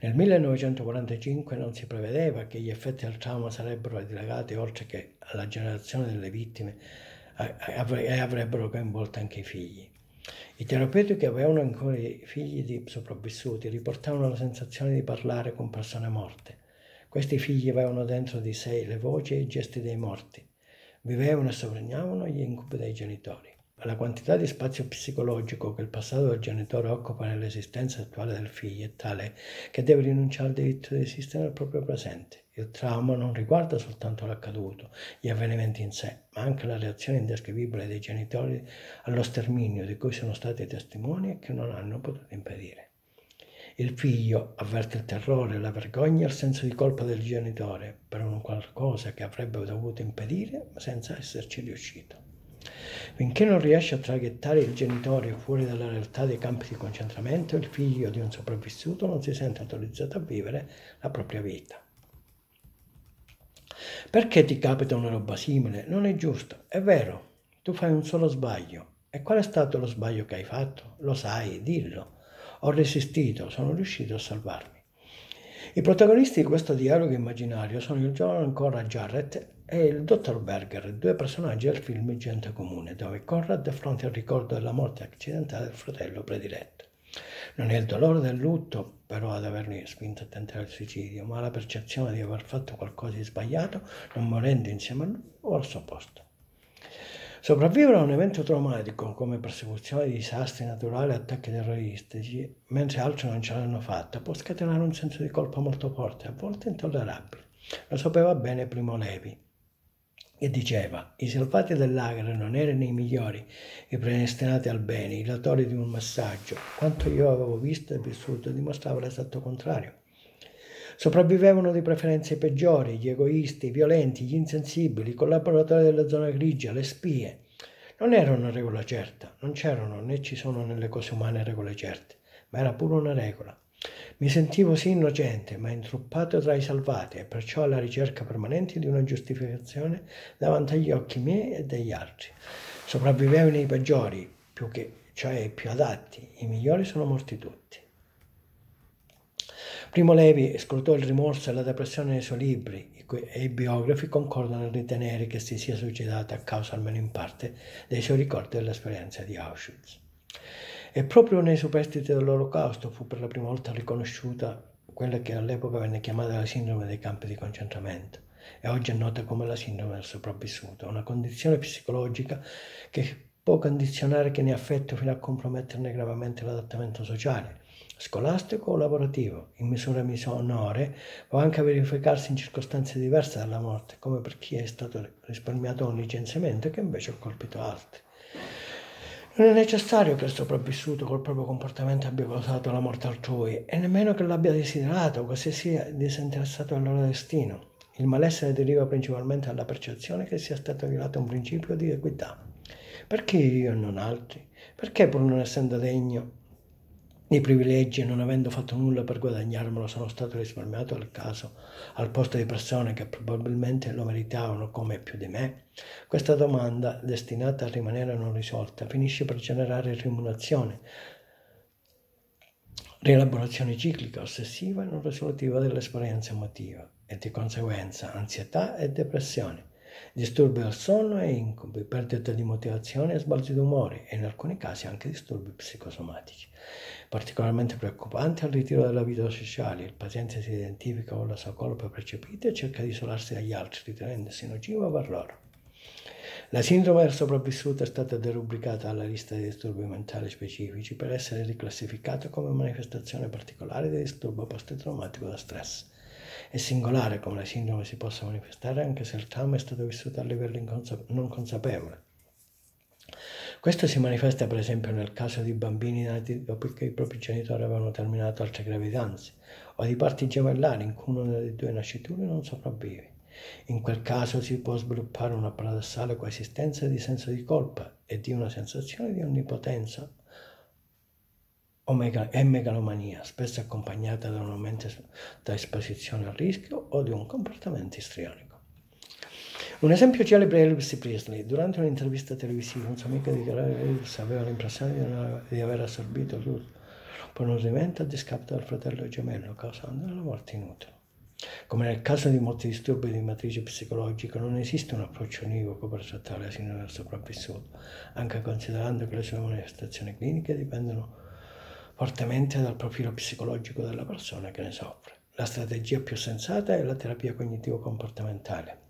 Nel 1945 non si prevedeva che gli effetti del trauma sarebbero dilagati oltre che alla generazione delle vittime e avrebbero coinvolto anche i figli. I terapeuti che avevano ancora i figli di sopravvissuti riportavano la sensazione di parlare con persone morte. Questi figli avevano dentro di sé le voci e i gesti dei morti, vivevano e sovrannavano gli incubi dei genitori. La quantità di spazio psicologico che il passato del genitore occupa nell'esistenza attuale del figlio è tale che deve rinunciare al diritto di esistere nel proprio presente. Il trauma non riguarda soltanto l'accaduto, gli avvenimenti in sé, ma anche la reazione indescrivibile dei genitori allo sterminio di cui sono stati testimoni e che non hanno potuto impedire. Il figlio avverte il terrore, la vergogna e il senso di colpa del genitore per un qualcosa che avrebbe dovuto impedire ma senza esserci riuscito. Finché non riesce a traghettare il genitore fuori dalla realtà dei campi di concentramento, il figlio di un sopravvissuto non si sente autorizzato a vivere la propria vita. Perché ti capita una roba simile? Non è giusto, è vero, tu fai un solo sbaglio. E qual è stato lo sbaglio che hai fatto? Lo sai, dillo. Ho resistito, sono riuscito a salvarmi. I protagonisti di questo dialogo immaginario sono il giovane ancora Jarrett e il dottor Berger, due personaggi del film Gente Comune, dove Conrad affronta il ricordo della morte accidentale del fratello prediletto. Non è il dolore del lutto però ad avermi spinto a tentare il suicidio, ma la percezione di aver fatto qualcosa di sbagliato, non morendo insieme a lui o al suo posto. Sopravvivere a un evento traumatico come persecuzione, disastri naturali e attacchi terroristici, mentre altri non ce l'hanno fatta, può scatenare un senso di colpa molto forte, a volte intollerabile. Lo sapeva bene Primo Levi, che diceva: i salvati dell'Agre non erano i migliori, i predestinati al bene, i datori di un messaggio. Quanto io avevo visto e vissuto dimostrava l'esatto contrario. Sopravvivevano di preferenze i peggiori, gli egoisti, i violenti, gli insensibili, i collaboratori della zona grigia, le spie. Non era una regola certa, non c'erano né ci sono nelle cose umane regole certe, ma era pure una regola. Mi sentivo sì innocente, ma intruppato tra i salvati e perciò alla ricerca permanente di una giustificazione davanti agli occhi miei e degli altri. Sopravvivevano i peggiori, cioè i più adatti, i migliori sono morti tutti. Primo Levi scrutò il rimorso e la depressione nei suoi libri e i biografi concordano nel ritenere che si sia suicidata a causa, almeno in parte, dei suoi ricordi dell'esperienza di Auschwitz. E proprio nei superstiti dell'Olocausto fu per la prima volta riconosciuta quella che all'epoca venne chiamata la sindrome dei campi di concentramento e oggi è nota come la sindrome del sopravvissuto, una condizione psicologica che può condizionare chi ne è affetto fino a comprometterne gravemente l'adattamento sociale, scolastico o lavorativo. In misura minore può anche verificarsi in circostanze diverse dalla morte, come per chi è stato risparmiato un licenziamento che invece ha colpito altri. Non è necessario che il sopravvissuto col proprio comportamento abbia causato la morte altrui e nemmeno che l'abbia desiderato, così sia disinteressato al loro destino. Il malessere deriva principalmente dalla percezione che sia stato violato un principio di equità. Perché io e non altri? Perché pur non essendo degno di privilegi e non avendo fatto nulla per guadagnarmelo sono stato risparmiato al caso, al posto di persone che probabilmente lo meritavano come più di me? Questa domanda, destinata a rimanere non risolta, finisce per generare ruminazione, rielaborazione ciclica, ossessiva e non risolutiva dell'esperienza emotiva e di conseguenza ansietà e depressione, disturbi al sonno e incubi, perdita di motivazione e sbalzi d'umore e in alcuni casi anche disturbi psicosomatici. Particolarmente preoccupante è il ritiro dalla vita sociale. Il paziente si identifica con la sua colpa percepita e cerca di isolarsi dagli altri, ritenendosi nocivo per loro. La sindrome del sopravvissuto è stata derubricata alla lista di disturbi mentali specifici per essere riclassificata come manifestazione particolare di disturbo post-traumatico da stress. È singolare come la sindrome si possa manifestare anche se il trauma è stato vissuto a livello non consapevole. Questo si manifesta per esempio nel caso di bambini nati dopo che i propri genitori avevano terminato altre gravidanze o di parti gemellari in cui uno dei due nascituri non sopravvive. In quel caso si può sviluppare una paradossale coesistenza di senso di colpa e di una sensazione di onnipotenza e megalomania, spesso accompagnata da un aumento da esposizione al rischio o di un comportamento istrionico. Un esempio celebre è Elvis Presley. Durante un'intervista televisiva, un suo amico dichiarava che Elvis aveva l'impressione di aver assorbito il pronunciamento a discapito del fratello gemello, causando la morte in utero. Come nel caso di molti disturbi di matrice psicologica, non esiste un approccio univoco per trattare la sindrome del sopravvissuto, anche considerando che le sue manifestazioni cliniche dipendono fortemente dal profilo psicologico della persona che ne soffre. La strategia più sensata è la terapia cognitivo-comportamentale.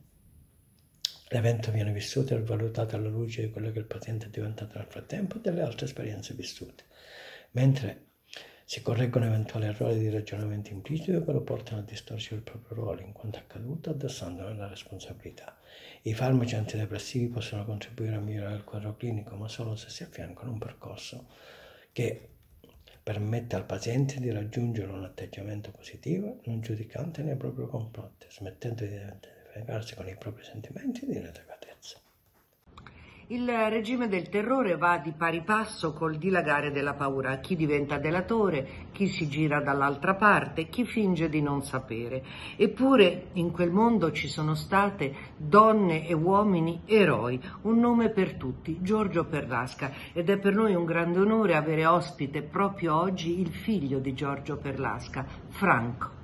L'evento viene vissuto e valutato alla luce di quello che il paziente è diventato nel frattempo e delle altre esperienze vissute, mentre si correggono eventuali errori di ragionamento implicito che lo portano a distorcere il proprio ruolo in quanto accaduto, addossandone la responsabilità. I farmaci antidepressivi possono contribuire a migliorare il quadro clinico, ma solo se si affiancano a un percorso che permette al paziente di raggiungere un atteggiamento positivo, non giudicante nei propri confronti, smettendo di identificarsi con i propri sentimenti di inadeguatezza. Il regime del terrore va di pari passo col dilagare della paura. Chi diventa delatore, chi si gira dall'altra parte, chi finge di non sapere. Eppure in quel mondo ci sono state donne e uomini eroi, un nome per tutti, Giorgio Perlasca, ed è per noi un grande onore avere ospite proprio oggi il figlio di Giorgio Perlasca, Franco.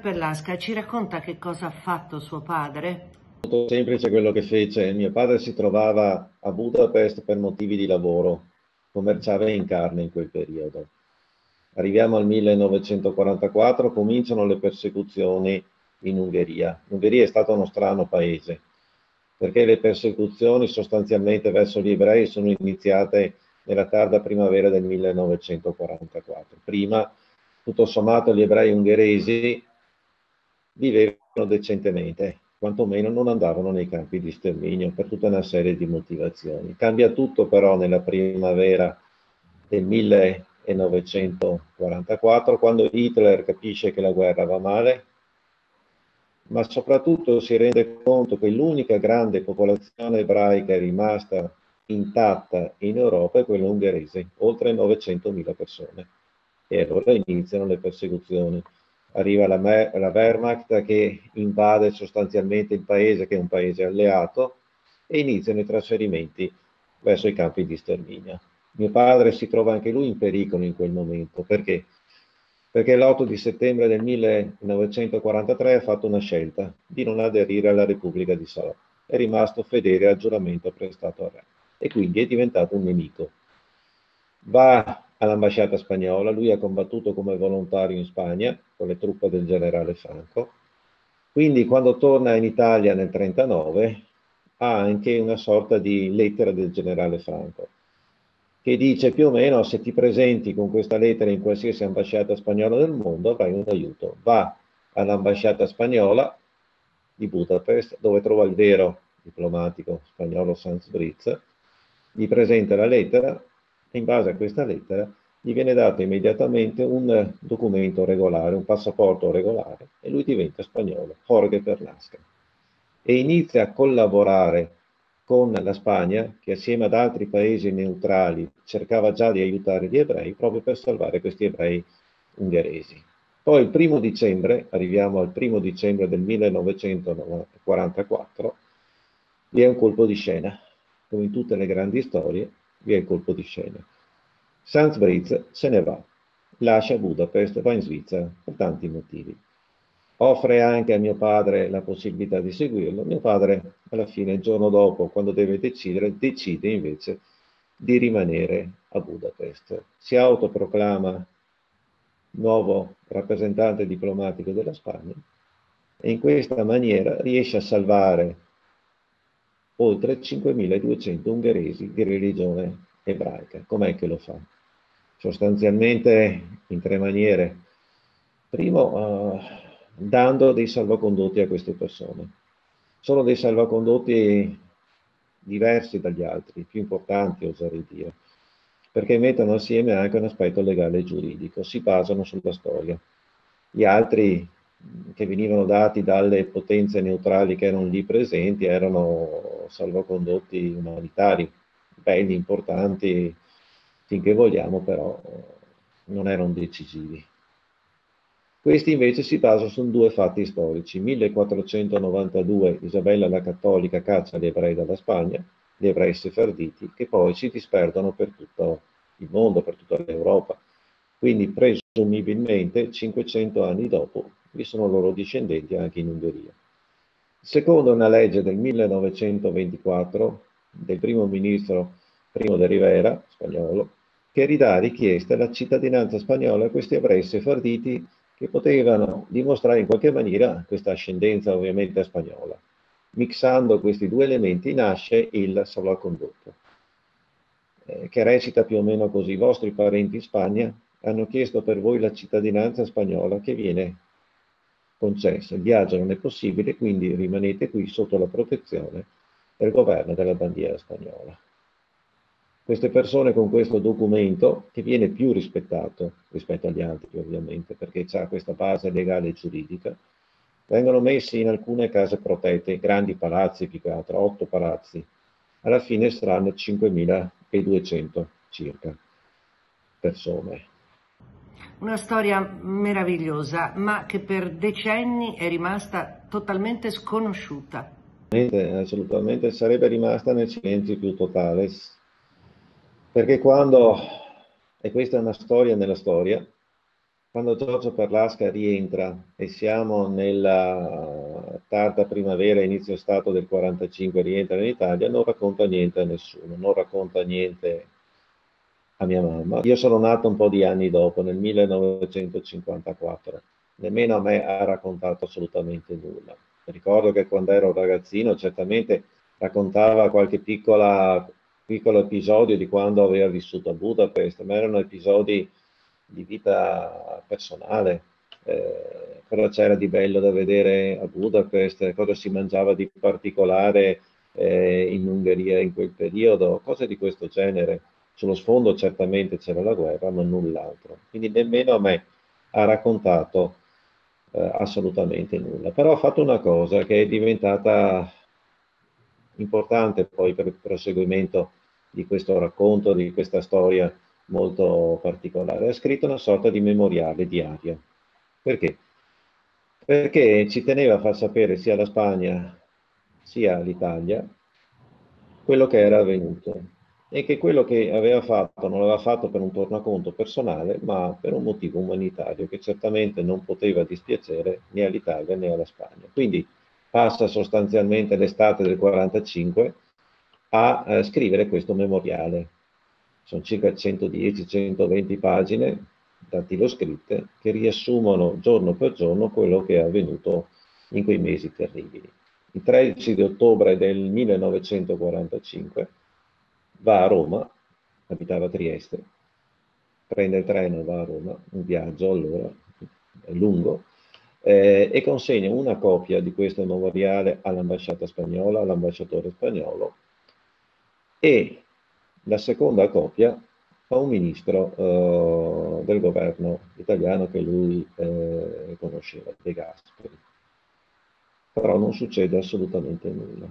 Perlasca, ci racconta che cosa ha fatto suo padre? Molto semplice quello che fece. Mio padre si trovava a Budapest per motivi di lavoro, commerciava in carne in quel periodo. Arriviamo al 1944, cominciano le persecuzioni in Ungheria. L'Ungheria è stato uno strano paese, perché le persecuzioni sostanzialmente verso gli ebrei sono iniziate nella tarda primavera del 1944. Prima, tutto sommato, gli ebrei ungheresi vivevano decentemente, quantomeno non andavano nei campi di sterminio per tutta una serie di motivazioni. Cambia tutto però nella primavera del 1944, quando Hitler capisce che la guerra va male, ma soprattutto si rende conto che l'unica grande popolazione ebraica rimasta intatta in Europa è quella ungherese, oltre 900.000 persone. E allora iniziano le persecuzioni. Arriva la Wehrmacht che invade sostanzialmente il paese, che è un paese alleato, e iniziano i trasferimenti verso i campi di sterminio. Mio padre si trova anche lui in pericolo in quel momento. Perché? Perché l'8 di settembre del 1943 ha fatto una scelta di non aderire alla Repubblica di Salò. È rimasto fedele al giuramento prestato al re e quindi è diventato un nemico. Va all'ambasciata spagnola, lui ha combattuto come volontario in Spagna con le truppe del generale Franco, quindi quando torna in Italia nel 1939 ha anche una sorta di lettera del generale Franco, che dice più o meno: se ti presenti con questa lettera in qualsiasi ambasciata spagnola del mondo avrai un aiuto. Va all'ambasciata spagnola di Budapest, dove trova il vero diplomatico spagnolo Sanz Briz, gli presenta la lettera e in base a questa lettera gli viene dato immediatamente un documento regolare, un passaporto regolare, e lui diventa spagnolo, Giorgio Perlasca, e inizia a collaborare con la Spagna, che assieme ad altri paesi neutrali cercava già di aiutare gli ebrei proprio per salvare questi ebrei ungheresi. Poi il primo dicembre, arriviamo al primo dicembre del 1944, vi è un colpo di scena. Come in tutte le grandi storie, vi è il colpo di scena. Sanz Briz se ne va, lascia Budapest, va in Svizzera per tanti motivi. Offre anche a mio padre la possibilità di seguirlo. Mio padre alla fine, il giorno dopo, quando deve decidere, decide invece di rimanere a Budapest. Si autoproclama nuovo rappresentante diplomatico della Spagna e in questa maniera riesce a salvare oltre 5.200 ungheresi di religione ebraica. Com'è che lo fa? Sostanzialmente in tre maniere. Primo, dando dei salvacondotti a queste persone. Sono dei salvacondotti diversi dagli altri, più importanti oserei dire, perché mettono assieme anche un aspetto legale e giuridico, si basano sulla storia. Gli altri che venivano dati dalle potenze neutrali che erano lì presenti erano salvacondotti umanitari, belli, importanti, finché vogliamo, però non erano decisivi. Questi invece si basano su due fatti storici. 1492 Isabella la Cattolica caccia gli ebrei dalla Spagna, gli ebrei sefarditi, che poi si disperdono per tutto il mondo, per tutta l'Europa. Quindi presumibilmente 500 anni dopo vi sono loro discendenti anche in Ungheria. Secondo una legge del 1924 del primo ministro Primo de Rivera, spagnolo, che ridà richiesta la cittadinanza spagnola a questi ebrei sefarditi che potevano dimostrare in qualche maniera questa ascendenza ovviamente spagnola. Mixando questi due elementi nasce il salvacondotto, che recita più o meno così: i vostri parenti in Spagna hanno chiesto per voi la cittadinanza spagnola che viene concessa, il viaggio non è possibile, quindi rimanete qui sotto la protezione del governo della bandiera spagnola. Queste persone con questo documento, che viene più rispettato rispetto agli altri ovviamente, perché ha questa base legale e giuridica, vengono messi in alcune case protette, grandi palazzi più che altro, 8 palazzi. Alla fine saranno 5.200 circa persone. Una storia meravigliosa, ma che per decenni è rimasta totalmente sconosciuta. Assolutamente, sarebbe rimasta nel silenzio più totale. Perché quando, e questa è una storia nella storia, Quando Giorgio Perlasca rientra e siamo nella tarda primavera, inizio stato del 45, rientra in Italia, non racconta niente a nessuno, non racconta niente a mia mamma. Io sono nato un po' di anni dopo, nel 1954, nemmeno a me ha raccontato assolutamente nulla. Ricordo che quando ero ragazzino certamente raccontava qualche piccolo episodio di quando aveva vissuto a Budapest, ma erano episodi di vita personale, cosa c'era di bello da vedere a Budapest, cosa si mangiava di particolare in Ungheria in quel periodo, cose di questo genere. Sullo sfondo certamente c'era la guerra, ma null'altro. Quindi nemmeno a me ha raccontato assolutamente nulla. Però ha fatto una cosa che è diventata importante poi per il proseguimento di questo racconto, di questa storia molto particolare. Ha scritto una sorta di memoriale diario. Perché? Perché ci teneva a far sapere sia alla Spagna sia all'Italia quello che era avvenuto e che quello che aveva fatto non l'aveva fatto per un tornaconto personale, ma per un motivo umanitario che certamente non poteva dispiacere né all'Italia né alla Spagna. Quindi passa sostanzialmente l'estate del 45 a scrivere questo memoriale. Sono circa 110-120 pagine dattiloscritte che riassumono giorno per giorno quello che è avvenuto in quei mesi terribili. Il 13 di ottobre del 1945 va a Roma, abitava a Trieste, prende il treno e va a Roma, un viaggio allora lungo, e consegna una copia di questo memoriale all'ambasciata spagnola, all'ambasciatore spagnolo, e la seconda copia fa un ministro del governo italiano che lui conosceva, De Gasperi. Però non succede assolutamente nulla.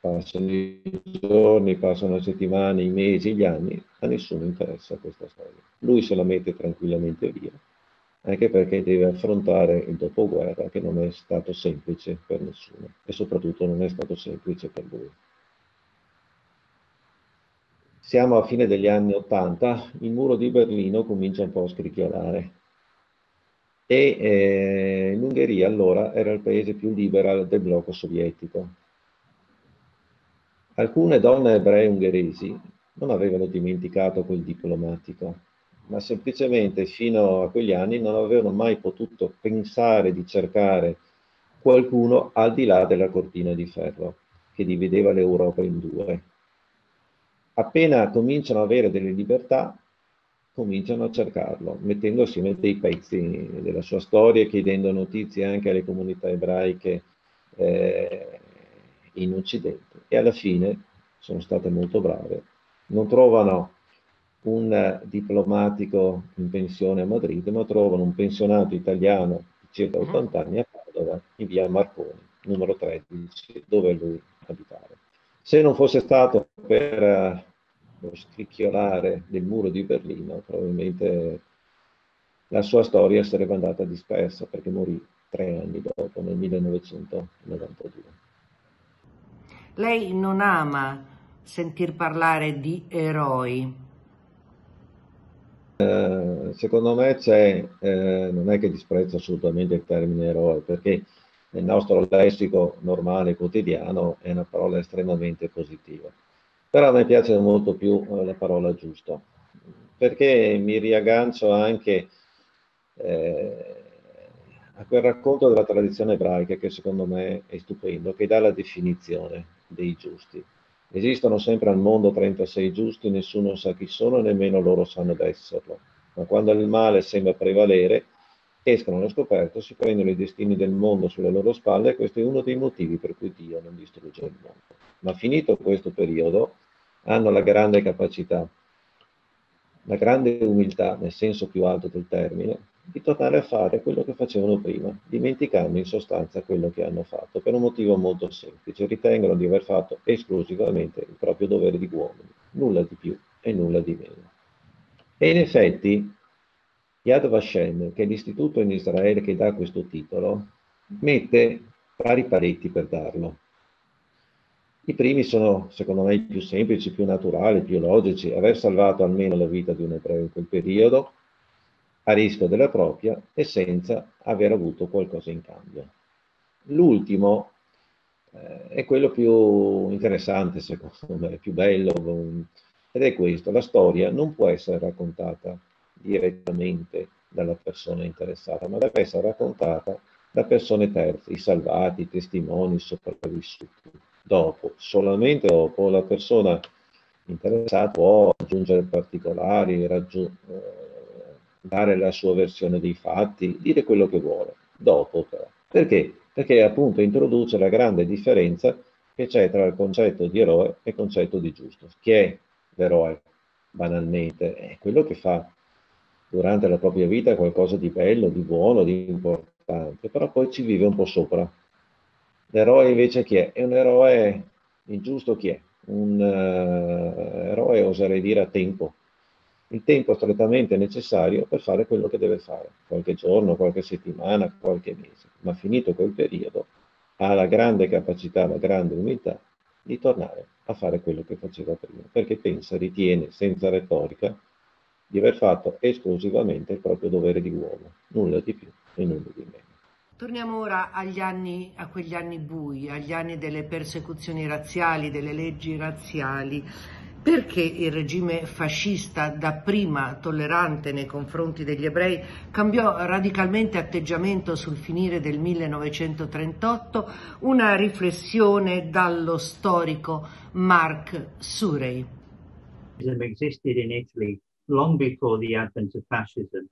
Passano i giorni, passano le settimane, i mesi, gli anni, a nessuno interessa questa storia. Lui se la mette tranquillamente via, anche perché deve affrontare il dopoguerra che non è stato semplice per nessuno e soprattutto non è stato semplice per lui. Siamo a fine degli anni '80, il muro di Berlino comincia un po' a scricchiolare e l'Ungheria allora era il paese più libero del blocco sovietico. Alcune donne ebree ungheresi non avevano dimenticato quel diplomatico, ma semplicemente fino a quegli anni non avevano mai potuto pensare di cercare qualcuno al di là della cortina di ferro che divideva l'Europa in due. Appena cominciano ad avere delle libertà, cominciano a cercarlo, mettendo assieme dei pezzi della sua storia, chiedendo notizie anche alle comunità ebraiche in Occidente. E alla fine, sono state molto brave, non trovano un diplomatico in pensione a Madrid, ma trovano un pensionato italiano di circa 80 anni a Padova, in via Marconi, numero 13, dove lui abitava. Se non fosse stato per lo scricchiolare del muro di Berlino, probabilmente la sua storia sarebbe andata dispersa, perché morì 3 anni dopo, nel 1992. Lei non ama sentir parlare di eroi? Secondo me c'è, non è che disprezzo assolutamente il termine eroe, perché nel nostro lessico normale quotidiano è una parola estremamente positiva. Però a me piace molto più la parola giusto, perché mi riaggancio anche a quel racconto della tradizione ebraica che secondo me è stupendo, che dà la definizione dei giusti. Esistono sempre al mondo 36 giusti, nessuno sa chi sono e nemmeno loro sanno di esserlo. Ma quando il male sembra prevalere, escono allo scoperto, si prendono i destini del mondo sulle loro spalle e questo è uno dei motivi per cui Dio non distrugge il mondo. Ma finito questo periodo hanno la grande capacità, la grande umiltà, nel senso più alto del termine, di tornare a fare quello che facevano prima, dimenticando in sostanza quello che hanno fatto, per un motivo molto semplice: ritengono di aver fatto esclusivamente il proprio dovere di uomini, nulla di più e nulla di meno. E in effetti Yad Vashem, che è l'istituto in Israele che dà questo titolo, mette vari paletti per darlo. I primi sono, secondo me, i più semplici, più naturali, più logici: aver salvato almeno la vita di un ebreo in quel periodo, a rischio della propria e senza aver avuto qualcosa in cambio. L'ultimo è quello più interessante, secondo me, più bello, ed è questo: la storia non può essere raccontata direttamente dalla persona interessata, ma deve essere raccontata da persone terze, i salvati, i testimoni, i sopravvissuti. Dopo, solamente dopo, la persona interessata può aggiungere particolari, dare la sua versione dei fatti, dire quello che vuole. Dopo, però. Perché? Perché appunto introduce la grande differenza che c'è tra il concetto di eroe e il concetto di giusto. Chi è l'eroe, banalmente? È quello che fa durante la propria vita qualcosa di bello, di buono, di importante, però poi ci vive un po' sopra. L'eroe invece chi è? È un eroe ingiusto, chi è? Un eroe, oserei dire, a tempo. Il tempo strettamente necessario per fare quello che deve fare, qualche giorno, qualche settimana, qualche mese, ma finito quel periodo ha la grande capacità, la grande umiltà di tornare a fare quello che faceva prima, perché pensa, ritiene, senza retorica, di aver fatto esclusivamente il proprio dovere di uomo, nulla di più e nulla di meno. Torniamo ora agli anni, a quegli anni bui, agli anni delle persecuzioni razziali, delle leggi razziali. Perché il regime fascista, dapprima tollerante nei confronti degli ebrei, cambiò radicalmente atteggiamento sul finire del 1938? Una riflessione dallo storico Mark Surrey. Fascism existed in Italy long before the advent of fascism.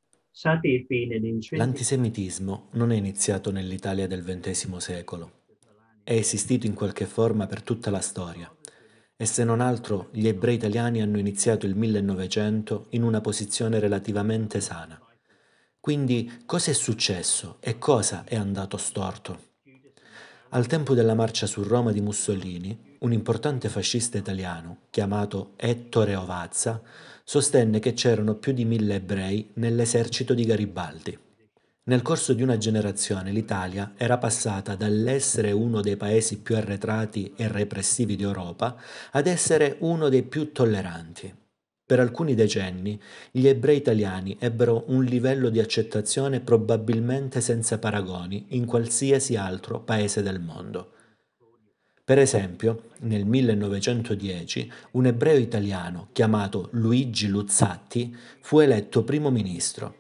L'antisemitismo non è iniziato nell'Italia del XX secolo. È esistito in qualche forma per tutta la storia. E se non altro, gli ebrei italiani hanno iniziato il 1900 in una posizione relativamente sana. Quindi, cosa è successo e cosa è andato storto? Al tempo della marcia su Roma di Mussolini, un importante fascista italiano, chiamato Ettore Ovazza, sostenne che c'erano più di 1000 ebrei nell'esercito di Garibaldi. Nel corso di una generazione l'Italia era passata dall'essere uno dei paesi più arretrati e repressivi d'Europa ad essere uno dei più tolleranti. Per alcuni decenni gli ebrei italiani ebbero un livello di accettazione probabilmente senza paragoni in qualsiasi altro paese del mondo. Per esempio, nel 1910 un ebreo italiano chiamato Luigi Luzzatti fu eletto primo ministro.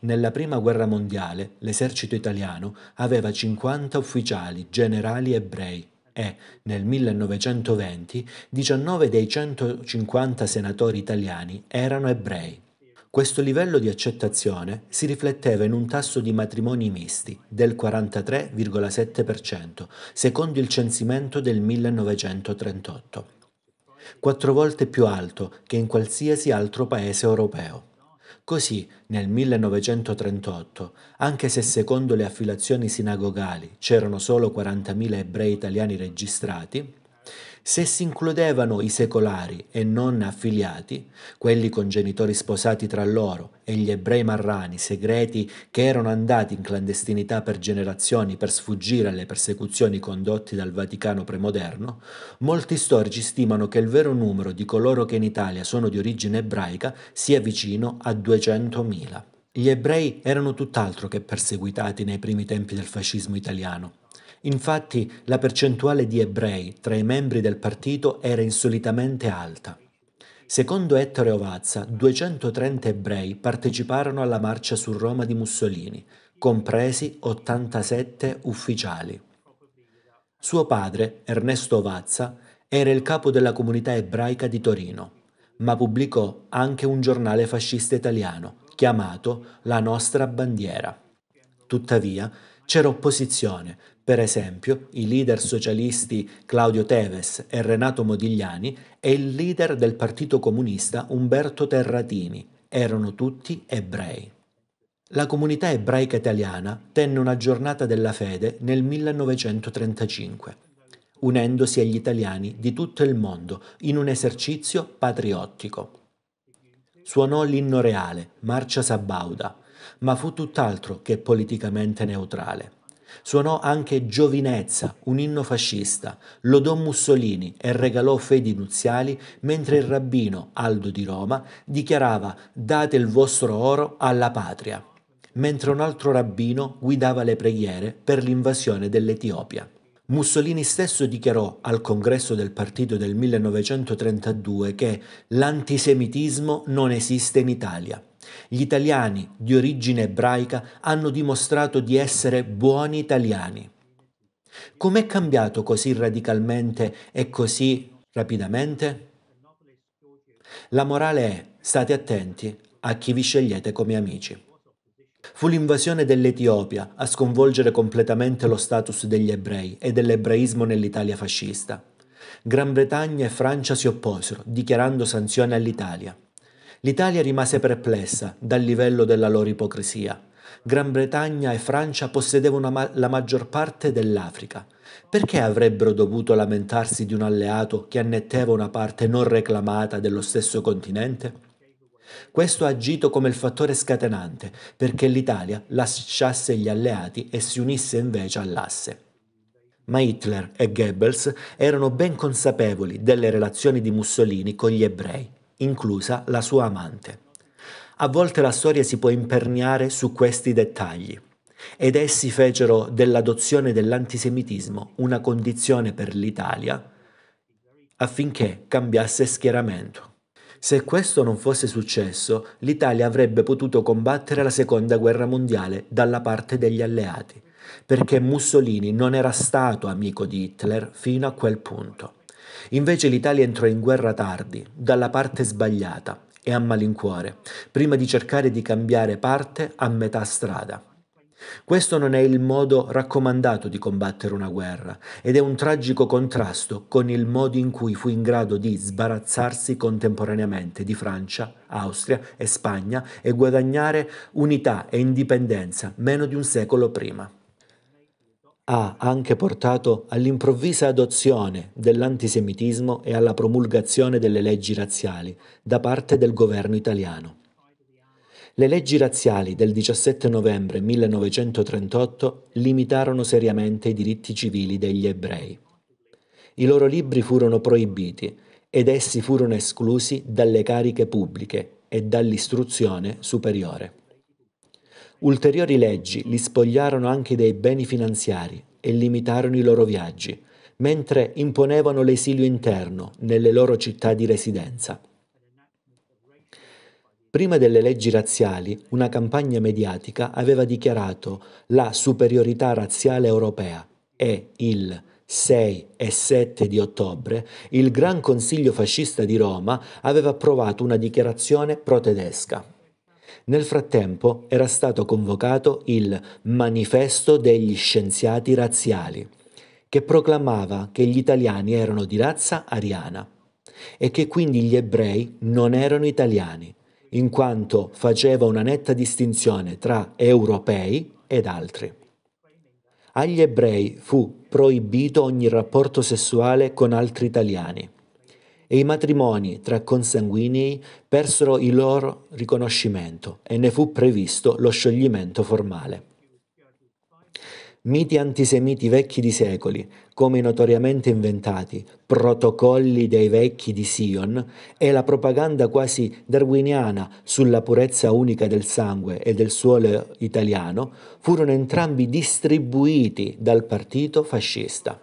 Nella prima guerra mondiale l'esercito italiano aveva 50 ufficiali generali ebrei e nel 1920 19 dei 150 senatori italiani erano ebrei. Questo livello di accettazione si rifletteva in un tasso di matrimoni misti del 43,7% secondo il censimento del 1938, 4 volte più alto che in qualsiasi altro paese europeo. Così, nel 1938, anche se secondo le affiliazioni sinagogali c'erano solo 40.000 ebrei italiani registrati, se si includevano i secolari e non affiliati, quelli con genitori sposati tra loro e gli ebrei marrani segreti che erano andati in clandestinità per generazioni per sfuggire alle persecuzioni condotte dal Vaticano premoderno, molti storici stimano che il vero numero di coloro che in Italia sono di origine ebraica sia vicino a 200.000. Gli ebrei erano tutt'altro che perseguitati nei primi tempi del fascismo italiano. Infatti, la percentuale di ebrei tra i membri del partito era insolitamente alta. Secondo Ettore Ovazza, 230 ebrei parteciparono alla marcia su Roma di Mussolini, compresi 87 ufficiali. Suo padre, Ernesto Ovazza, era il capo della comunità ebraica di Torino, ma pubblicò anche un giornale fascista italiano, chiamato La Nostra Bandiera. Tuttavia, c'era opposizione. Per esempio, i leader socialisti Claudio Teves e Renato Modigliani e il leader del Partito Comunista Umberto Terratini erano tutti ebrei. La comunità ebraica italiana tenne una giornata della fede nel 1935, unendosi agli italiani di tutto il mondo in un esercizio patriottico. Suonò l'inno reale, Marcia Sabauda, ma fu tutt'altro che politicamente neutrale. Suonò anche Giovinezza, un inno fascista, lodò Mussolini e regalò fedi nuziali, mentre il rabbino Aldo di Roma dichiarava «Date il vostro oro alla patria», mentre un altro rabbino guidava le preghiere per l'invasione dell'Etiopia. Mussolini stesso dichiarò al congresso del partito del 1932 che l'antisemitismo non esiste in Italia. Gli italiani di origine ebraica hanno dimostrato di essere buoni italiani. Com'è cambiato così radicalmente e così rapidamente? La morale è: state attenti a chi vi scegliete come amici. Fu l'invasione dell'Etiopia a sconvolgere completamente lo status degli ebrei e dell'ebraismo nell'Italia fascista. Gran Bretagna e Francia si opposero, dichiarando sanzioni all'Italia. L'Italia rimase perplessa dal livello della loro ipocrisia. Gran Bretagna e Francia possedevano la maggior parte dell'Africa. Perché avrebbero dovuto lamentarsi di un alleato che annetteva una parte non reclamata dello stesso continente? Questo ha agito come il fattore scatenante perché l'Italia lasciasse gli alleati e si unisse invece all'asse. Ma Hitler e Goebbels erano ben consapevoli delle relazioni di Mussolini con gli ebrei, inclusa la sua amante. A volte la storia si può imperniare su questi dettagli, ed essi fecero dell'adozione dell'antisemitismo una condizione per l'Italia affinché cambiasse schieramento. Se questo non fosse successo, l'Italia avrebbe potuto combattere la Seconda Guerra Mondiale dalla parte degli alleati, perché Mussolini non era stato amico di Hitler fino a quel punto. Invece l'Italia entrò in guerra tardi, dalla parte sbagliata e a malincuore, prima di cercare di cambiare parte a metà strada. Questo non è il modo raccomandato di combattere una guerra ed è un tragico contrasto con il modo in cui fu in grado di sbarazzarsi contemporaneamente di Francia, Austria e Spagna e guadagnare unità e indipendenza meno di un secolo prima. Ha anche portato all'improvvisa adozione dell'antisemitismo e alla promulgazione delle leggi razziali da parte del governo italiano. Le leggi razziali del 17 novembre 1938 limitarono seriamente i diritti civili degli ebrei. I loro libri furono proibiti ed essi furono esclusi dalle cariche pubbliche e dall'istruzione superiore. Ulteriori leggi li spogliarono anche dei beni finanziari e limitarono i loro viaggi, mentre imponevano l'esilio interno nelle loro città di residenza. Prima delle leggi razziali, una campagna mediatica aveva dichiarato la superiorità razziale europea e il 6 e 7 di ottobre il Gran Consiglio Fascista di Roma aveva approvato una dichiarazione pro-tedesca. Nel frattempo era stato convocato il Manifesto degli Scienziati Razziali, che proclamava che gli italiani erano di razza ariana e che quindi gli ebrei non erano italiani, in quanto faceva una netta distinzione tra europei ed altri. Agli ebrei fu proibito ogni rapporto sessuale con altri italiani e i matrimoni tra consanguinei persero il loro riconoscimento e ne fu previsto lo scioglimento formale. Miti antisemiti vecchi di secoli, come notoriamente inventati, protocolli dei vecchi di Sion e la propaganda quasi darwiniana sulla purezza unica del sangue e del suolo italiano, furono entrambi distribuiti dal partito fascista.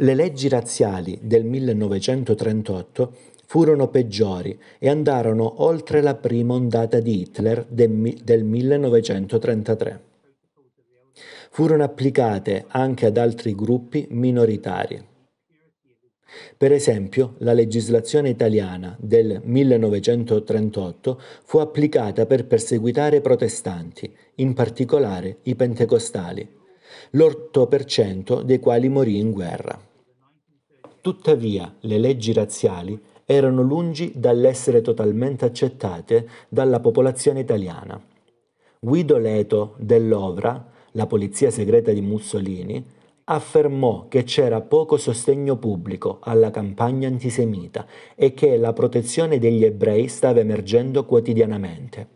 Le leggi razziali del 1938 furono peggiori e andarono oltre la prima ondata di Hitler del 1933. Furono applicate anche ad altri gruppi minoritari. Per esempio, la legislazione italiana del 1938 fu applicata per perseguitare i protestanti, in particolare i pentecostali, l'8% dei quali morì in guerra. Tuttavia, le leggi razziali erano lungi dall'essere totalmente accettate dalla popolazione italiana. Guido Leto dell'Ovra, la polizia segreta di Mussolini, affermò che c'era poco sostegno pubblico alla campagna antisemita e che la protezione degli ebrei stava emergendo quotidianamente.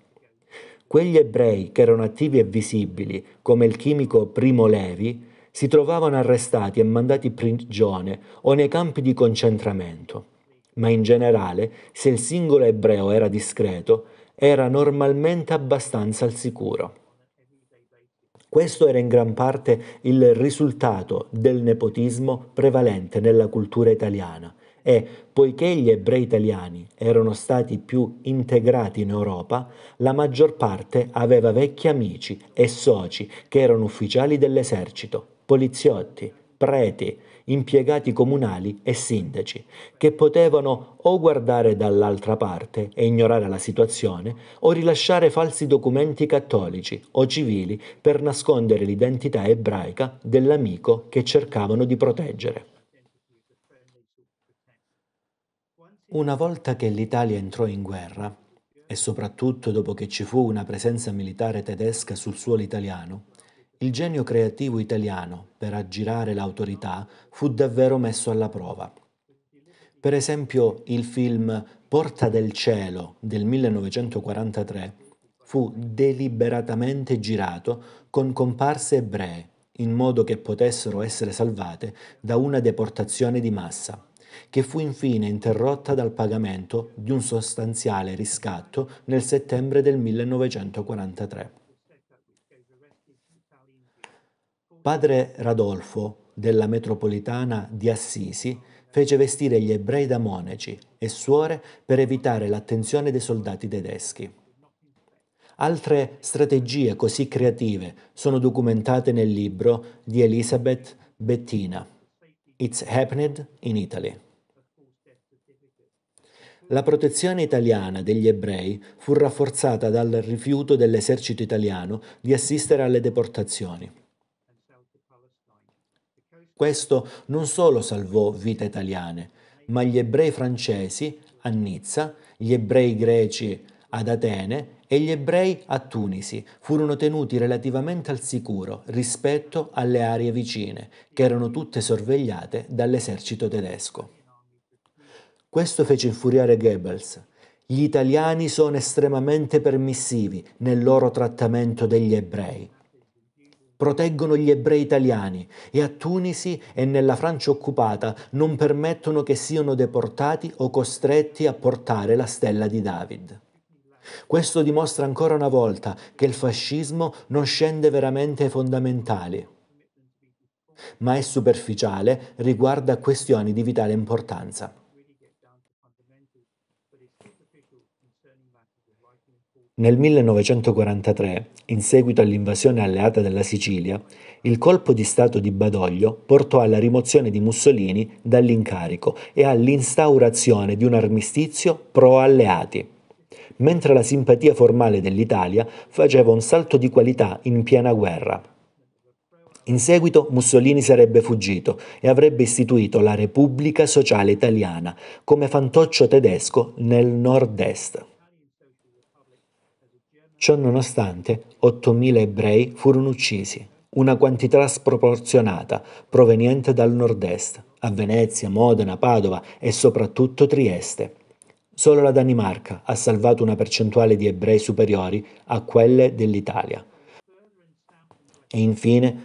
Quegli ebrei che erano attivi e visibili, come il chimico Primo Levi, si trovavano arrestati e mandati in prigione o nei campi di concentramento. Ma in generale, se il singolo ebreo era discreto, era normalmente abbastanza al sicuro. Questo era in gran parte il risultato del nepotismo prevalente nella cultura italiana e, poiché gli ebrei italiani erano stati più integrati in Europa, la maggior parte aveva vecchi amici e soci che erano ufficiali dell'esercito, poliziotti, preti, impiegati comunali e sindaci, che potevano o guardare dall'altra parte e ignorare la situazione, o rilasciare falsi documenti cattolici o civili per nascondere l'identità ebraica dell'amico che cercavano di proteggere. Una volta che l'Italia entrò in guerra, e soprattutto dopo che ci fu una presenza militare tedesca sul suolo italiano, il genio creativo italiano per aggirare l'autorità fu davvero messo alla prova. Per esempio, il film Porta del Cielo del 1943 fu deliberatamente girato con comparse ebree, in modo che potessero essere salvate da una deportazione di massa, che fu infine interrotta dal pagamento di un sostanziale riscatto nel settembre del 1943. Padre Rodolfo, della metropolitana di Assisi, fece vestire gli ebrei da monaci e suore per evitare l'attenzione dei soldati tedeschi. Altre strategie così creative sono documentate nel libro di Elisabeth Bettina, It's Happened in Italy. La protezione italiana degli ebrei fu rafforzata dal rifiuto dell'esercito italiano di assistere alle deportazioni. Questo non solo salvò vite italiane, ma gli ebrei francesi a Nizza, gli ebrei greci ad Atene e gli ebrei a Tunisi furono tenuti relativamente al sicuro rispetto alle aree vicine, che erano tutte sorvegliate dall'esercito tedesco. Questo fece infuriare Goebbels. Gli italiani sono estremamente permissivi nel loro trattamento degli ebrei. Proteggono gli ebrei italiani e a Tunisi e nella Francia occupata non permettono che siano deportati o costretti a portare la stella di David. Questo dimostra ancora una volta che il fascismo non scende veramente ai fondamentali, ma è superficiale riguardo a questioni di vitale importanza. Nel 1943, in seguito all'invasione alleata della Sicilia, il colpo di Stato di Badoglio portò alla rimozione di Mussolini dall'incarico e all'instaurazione di un armistizio pro-alleati, mentre la simpatia formale dell'Italia faceva un salto di qualità in piena guerra. In seguito Mussolini sarebbe fuggito e avrebbe istituito la Repubblica Sociale Italiana come fantoccio tedesco nel nord-est. Ciò nonostante, 8.000 ebrei furono uccisi, una quantità sproporzionata proveniente dal nord-est, a Venezia, Modena, Padova e soprattutto Trieste. Solo la Danimarca ha salvato una percentuale di ebrei superiori a quelle dell'Italia. E infine,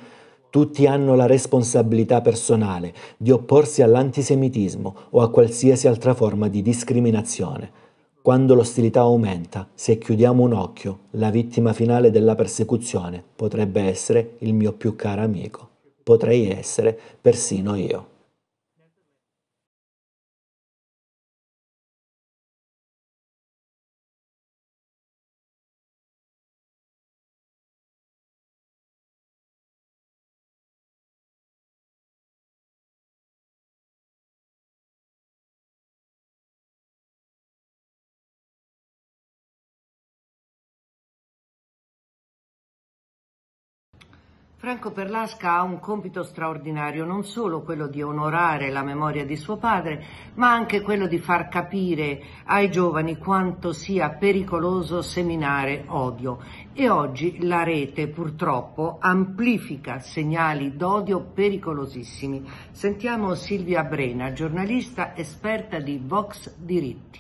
tutti hanno la responsabilità personale di opporsi all'antisemitismo o a qualsiasi altra forma di discriminazione. Quando l'ostilità aumenta, se chiudiamo un occhio, la vittima finale della persecuzione potrebbe essere il mio più caro amico. Potrei essere persino io. Franco Perlasca ha un compito straordinario, non solo quello di onorare la memoria di suo padre, ma anche quello di far capire ai giovani quanto sia pericoloso seminare odio. E oggi la rete, purtroppo, amplifica segnali d'odio pericolosissimi. Sentiamo Silvia Brena, giornalista esperta di Vox Diritti.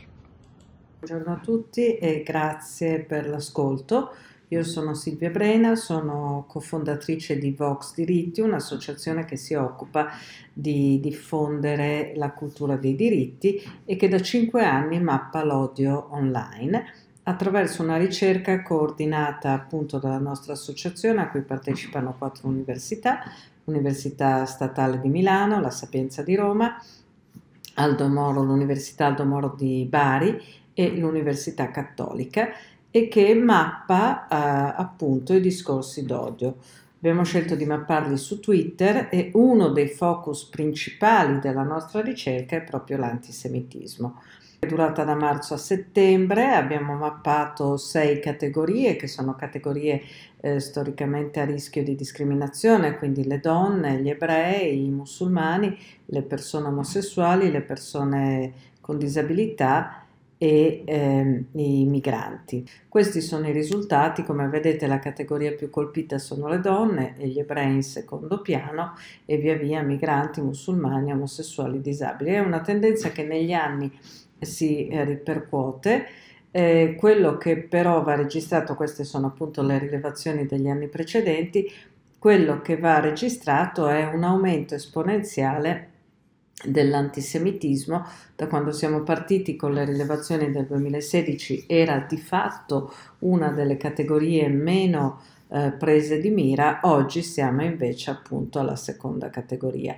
Buongiorno a tutti e grazie per l'ascolto. Io sono Silvia Brena, sono cofondatrice di Vox Diritti, un'associazione che si occupa di diffondere la cultura dei diritti e che da 5 anni mappa l'odio online attraverso una ricerca coordinata appunto dalla nostra associazione, a cui partecipano 4 università, l'Università Statale di Milano, la Sapienza di Roma, Aldo Moro, l'Università Aldo Moro di Bari e l'Università Cattolica, e che mappa appunto i discorsi d'odio. Abbiamo scelto di mapparli su Twitter e uno dei focus principali della nostra ricerca è proprio l'antisemitismo. È durata da marzo a settembre, abbiamo mappato 6 categorie che sono categorie storicamente a rischio di discriminazione, quindi le donne, gli ebrei, i musulmani, le persone omosessuali, le persone con disabilità e i migranti. Questi sono i risultati. Come vedete, la categoria più colpita sono le donne e gli ebrei in secondo piano, e via via migranti, musulmani, omosessuali, disabili. È una tendenza che negli anni si ripercuote. Quello che però va registrato, queste sono appunto le rilevazioni degli anni precedenti, quello che va registrato è un aumento esponenziale dell'antisemitismo. Da quando siamo partiti con le rilevazioni del 2016 era di fatto una delle categorie meno prese di mira, oggi siamo invece appunto alla seconda categoria.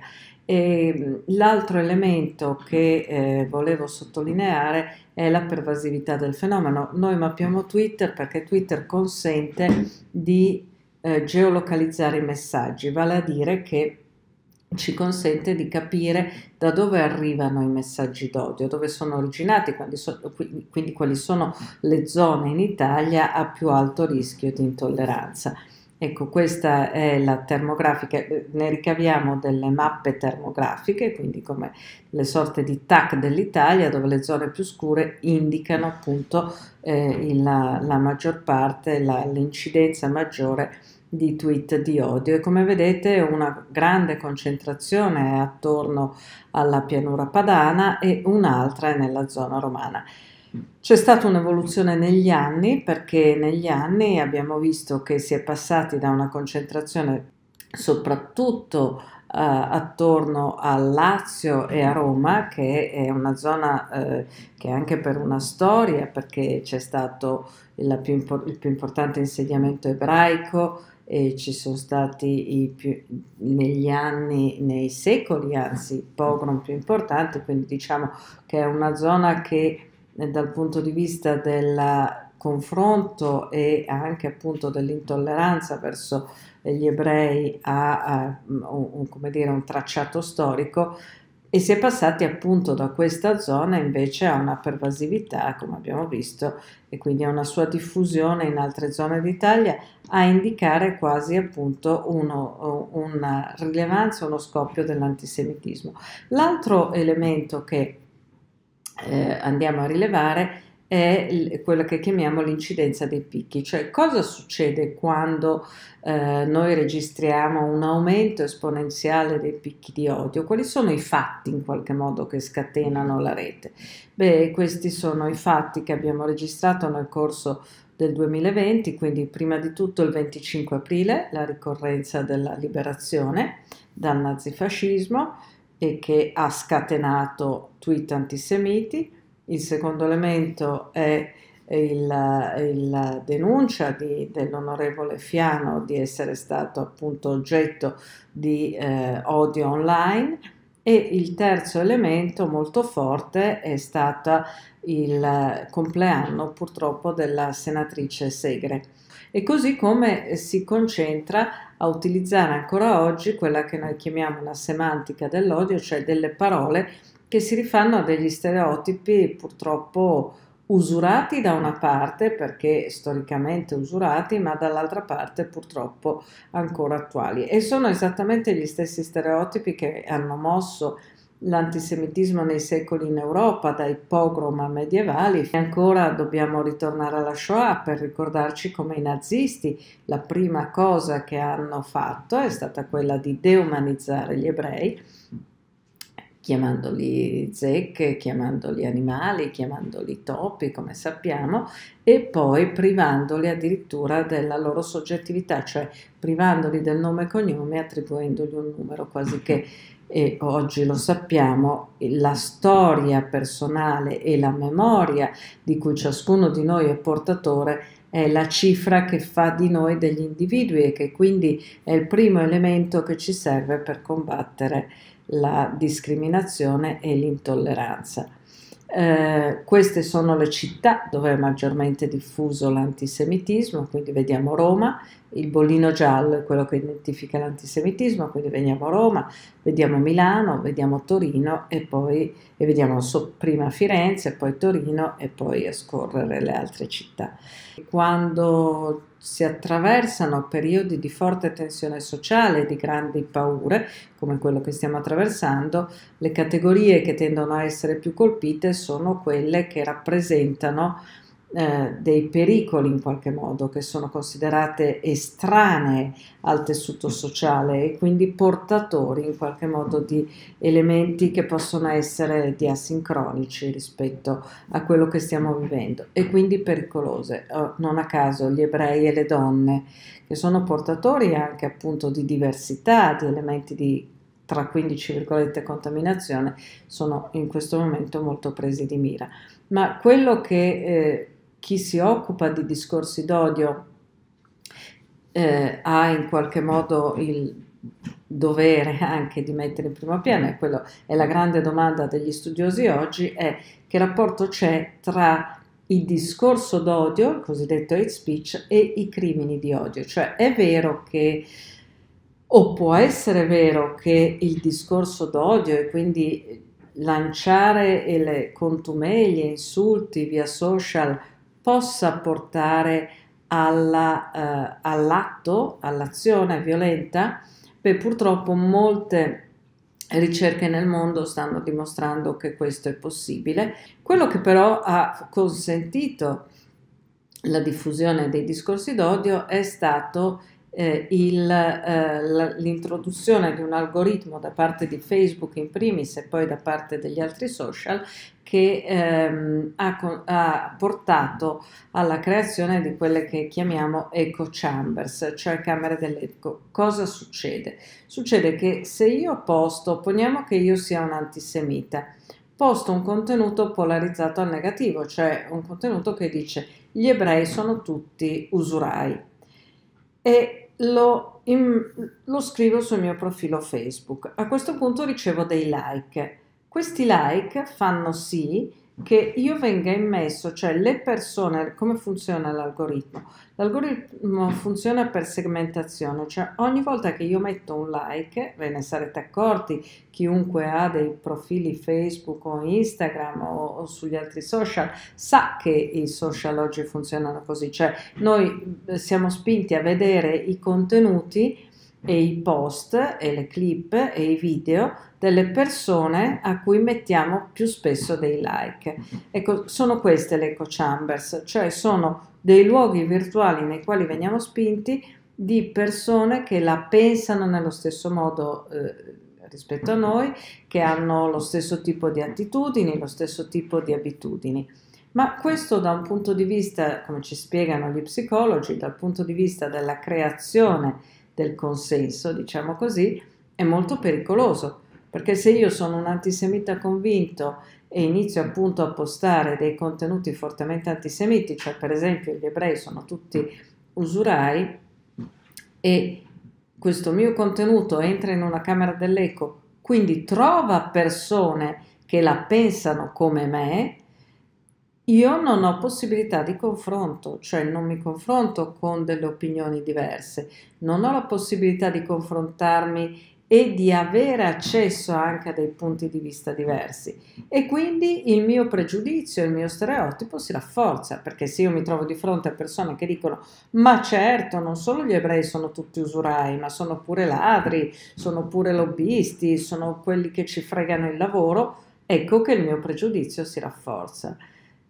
L'altro elemento che volevo sottolineare è la pervasività del fenomeno. Noi mappiamo Twitter perché Twitter consente di geolocalizzare i messaggi, vale a dire che ci consente di capire da dove arrivano i messaggi d'odio, dove sono originati, quindi quali sono le zone in Italia a più alto rischio di intolleranza. Ecco, questa è la termografica, ne ricaviamo delle mappe termografiche, quindi come le sorte di TAC dell'Italia, dove le zone più scure indicano appunto la maggior parte, l'incidenza maggiore di tweet di odio. E come vedete una grande concentrazione è attorno alla pianura padana e un'altra è nella zona romana. C'è stata un'evoluzione negli anni, perché negli anni abbiamo visto che si è passati da una concentrazione soprattutto attorno al Lazio e a Roma, che è una zona che anche per una storia, perché c'è stato il più importante insediamento ebraico, e ci sono stati nei secoli, anzi, i pogrom più importanti, quindi diciamo che è una zona che dal punto di vista del confronto e anche appunto dell'intolleranza verso gli ebrei ha un tracciato storico, e si è passati appunto da questa zona invece a una pervasività, come abbiamo visto, e quindi a una sua diffusione in altre zone d'Italia, a indicare quasi appunto una rilevanza, uno scoppio dell'antisemitismo. L'altro elemento che andiamo a rilevare è quella che chiamiamo l'incidenza dei picchi, cioè cosa succede quando noi registriamo un aumento esponenziale dei picchi di odio, quali sono i fatti in qualche modo che scatenano la rete. Beh, questi sono i fatti che abbiamo registrato nel corso del 2020, quindi prima di tutto il 25 aprile, la ricorrenza della liberazione dal nazifascismo, e che ha scatenato tweet antisemiti. Il secondo elemento è la denuncia dell'onorevole Fiano di essere stato appunto oggetto di odio online, e il terzo elemento molto forte è stato il compleanno purtroppo della senatrice Segre. E così come si concentra a utilizzare ancora oggi quella che noi chiamiamo la semantica dell'odio, cioè delle parole che si rifanno a degli stereotipi purtroppo usurati da una parte, perché storicamente usurati, ma dall'altra parte purtroppo ancora attuali. E sono esattamente gli stessi stereotipi che hanno mosso l'antisemitismo nei secoli in Europa, dai pogrom medievali, e ancora dobbiamo ritornare alla Shoah per ricordarci come i nazisti, la prima cosa che hanno fatto è stata quella di deumanizzare gli ebrei, chiamandoli zecche, chiamandoli animali, chiamandoli topi, come sappiamo, e poi privandoli addirittura della loro soggettività, cioè privandoli del nome e cognome, attribuendogli un numero, quasi che, e oggi lo sappiamo, la storia personale e la memoria di cui ciascuno di noi è portatore è la cifra che fa di noi degli individui e che quindi è il primo elemento che ci serve per combattere la discriminazione e l'intolleranza. Queste sono le città dove è maggiormente diffuso l'antisemitismo, quindi vediamo Roma, il bollino giallo è quello che identifica l'antisemitismo, quindi vediamo Roma, vediamo Milano, vediamo Torino e poi vediamo prima Firenze, poi Torino e poi a scorrere le altre città. Quando si attraversano periodi di forte tensione sociale, di grandi paure, come quello che stiamo attraversando, le categorie che tendono a essere più colpite sono quelle che rappresentano dei pericoli in qualche modo, che sono considerate estranee al tessuto sociale e quindi portatori in qualche modo di elementi che possono essere asincronici rispetto a quello che stiamo vivendo e quindi pericolose. Non a caso gli ebrei e le donne, che sono portatori anche appunto di diversità, di elementi di tra 15 virgolette contaminazione, sono in questo momento molto presi di mira. Ma quello che chi si occupa di discorsi d'odio ha in qualche modo il dovere anche di mettere in primo piano, e quello è la grande domanda degli studiosi oggi, è che rapporto c'è tra il discorso d'odio, il cosiddetto hate speech, e i crimini di odio. Cioè è vero che, o può essere vero che il discorso d'odio e quindi lanciare le contumeglie, insulti via social possa portare all'atto, all'azione violenta? Beh, purtroppo molte ricerche nel mondo stanno dimostrando che questo è possibile. Quello che però ha consentito la diffusione dei discorsi d'odio è stato l'introduzione di un algoritmo da parte di Facebook in primis e poi da parte degli altri social che ha portato alla creazione di quelle che chiamiamo echo chambers, cioè camere dell'eco. Cosa succede? Succede che se io posto, poniamo che io sia un antisemita, posto un contenuto polarizzato al negativo, cioè un contenuto che dice gli ebrei sono tutti usurai, e lo scrivo sul mio profilo Facebook. A questo punto ricevo dei like. Questi like fanno sì che io venga immesso, cioè le persone, come funziona l'algoritmo? L'algoritmo funziona per segmentazione, cioè ogni volta che io metto un like, ve ne sarete accorti, chiunque ha dei profili Facebook o Instagram o sugli altri social sa che i social oggi funzionano così, cioè noi siamo spinti a vedere i contenuti e i post e le clip e i video delle persone a cui mettiamo più spesso dei like. Ecco, sono queste le echo chambers, cioè sono dei luoghi virtuali nei quali veniamo spinti di persone che la pensano nello stesso modo rispetto a noi, che hanno lo stesso tipo di attitudini, lo stesso tipo di abitudini. Ma questo da un punto di vista, come ci spiegano gli psicologi, dal punto di vista della creazione del consenso, diciamo così, è molto pericoloso, perché se io sono un antisemita convinto e inizio appunto a postare dei contenuti fortemente antisemitici, cioè per esempio gli ebrei sono tutti usurai, e questo mio contenuto entra in una camera dell'eco, quindi trova persone che la pensano come me, io non ho possibilità di confronto, cioè non mi confronto con delle opinioni diverse, non ho la possibilità di confrontarmi e di avere accesso anche a dei punti di vista diversi, e quindi il mio pregiudizio, il mio stereotipo si rafforza, perché se io mi trovo di fronte a persone che dicono ma certo non solo gli ebrei sono tutti usurai, ma sono pure ladri, sono pure lobbisti, sono quelli che ci fregano il lavoro, ecco che il mio pregiudizio si rafforza.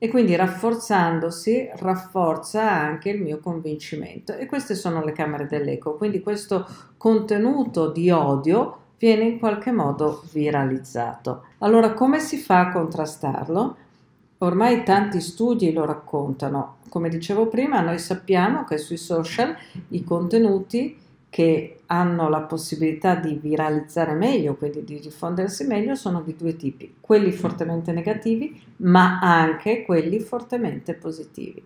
E quindi rafforzandosi rafforza anche il mio convincimento, e queste sono le camere dell'eco, quindi questo contenuto di odio viene in qualche modo viralizzato. Allora, come si fa a contrastarlo? Ormai tanti studi lo raccontano. Come dicevo prima, noi sappiamo che sui social i contenuti che hanno la possibilità di viralizzare meglio, quindi di diffondersi meglio, sono di due tipi: quelli fortemente negativi, ma anche quelli fortemente positivi.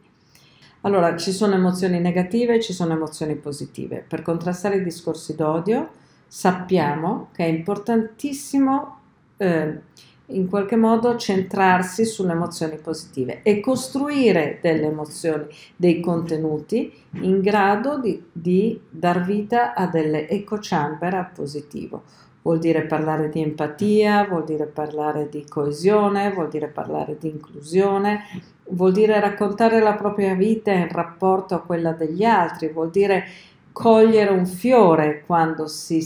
Allora, ci sono emozioni negative, ci sono emozioni positive. Per contrastare i discorsi d'odio sappiamo che è importantissimo in qualche modo centrarsi sulle emozioni positive e costruire delle emozioni, dei contenuti in grado di dar vita a delle eco chamber a positivo. Vuol dire parlare di empatia, vuol dire parlare di coesione, vuol dire parlare di inclusione, vuol dire raccontare la propria vita in rapporto a quella degli altri, vuol dire cogliere un fiore quando si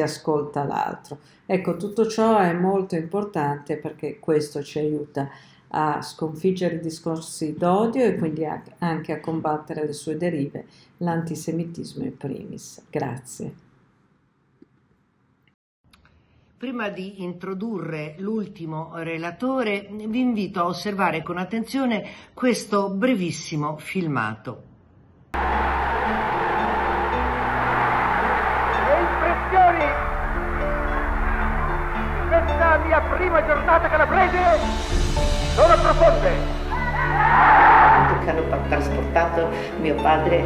ascolta l'altro. Ecco, tutto ciò è molto importante perché questo ci aiuta a sconfiggere i discorsi d'odio e quindi anche a combattere le sue derive, l'antisemitismo in primis. Grazie. Prima di introdurre l'ultimo relatore, vi invito a osservare con attenzione questo brevissimo filmato. La prima giornata calabrese sono profonde. Che hanno trasportato mio padre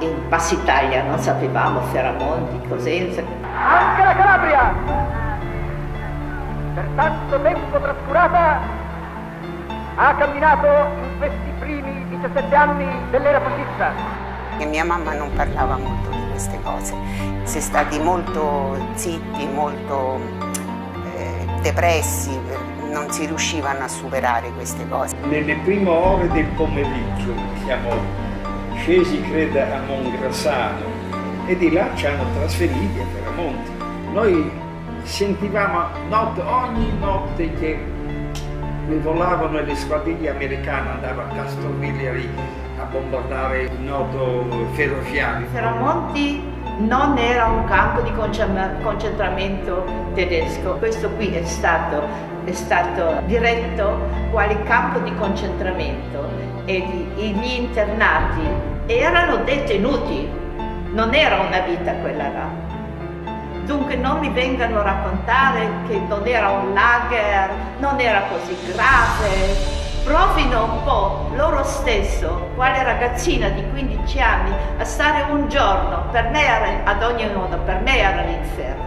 in Bassa Italia, non sapevamo Ferramonti, Cosenza. Anche la Calabria, per tanto tempo trascurata, ha camminato in questi primi 17 anni dell'era fascista. E mia mamma non parlava molto di queste cose, si è stati molto zitti, molto depressi, non si riuscivano a superare queste cose. Nelle prime ore del pomeriggio siamo scesi, credo, a Mongrassano e di là ci hanno trasferiti a Ferramonti. Noi sentivamo ogni notte che le volavano le squadriglie americane, andavano a Castrovilleri a bombardare il nodo ferroviario. Ferramonti non era un campo di concentramento tedesco, questo qui è stato diretto quale campo di concentramento e gli internati erano detenuti, non era una vita quella là. Dunque non mi vengano a raccontare che non era un lager, non era così grave. Provino un po' loro stesso, quale ragazzina di 15 anni, a stare un giorno, per me era, ad ogni modo, per me era l'inferno.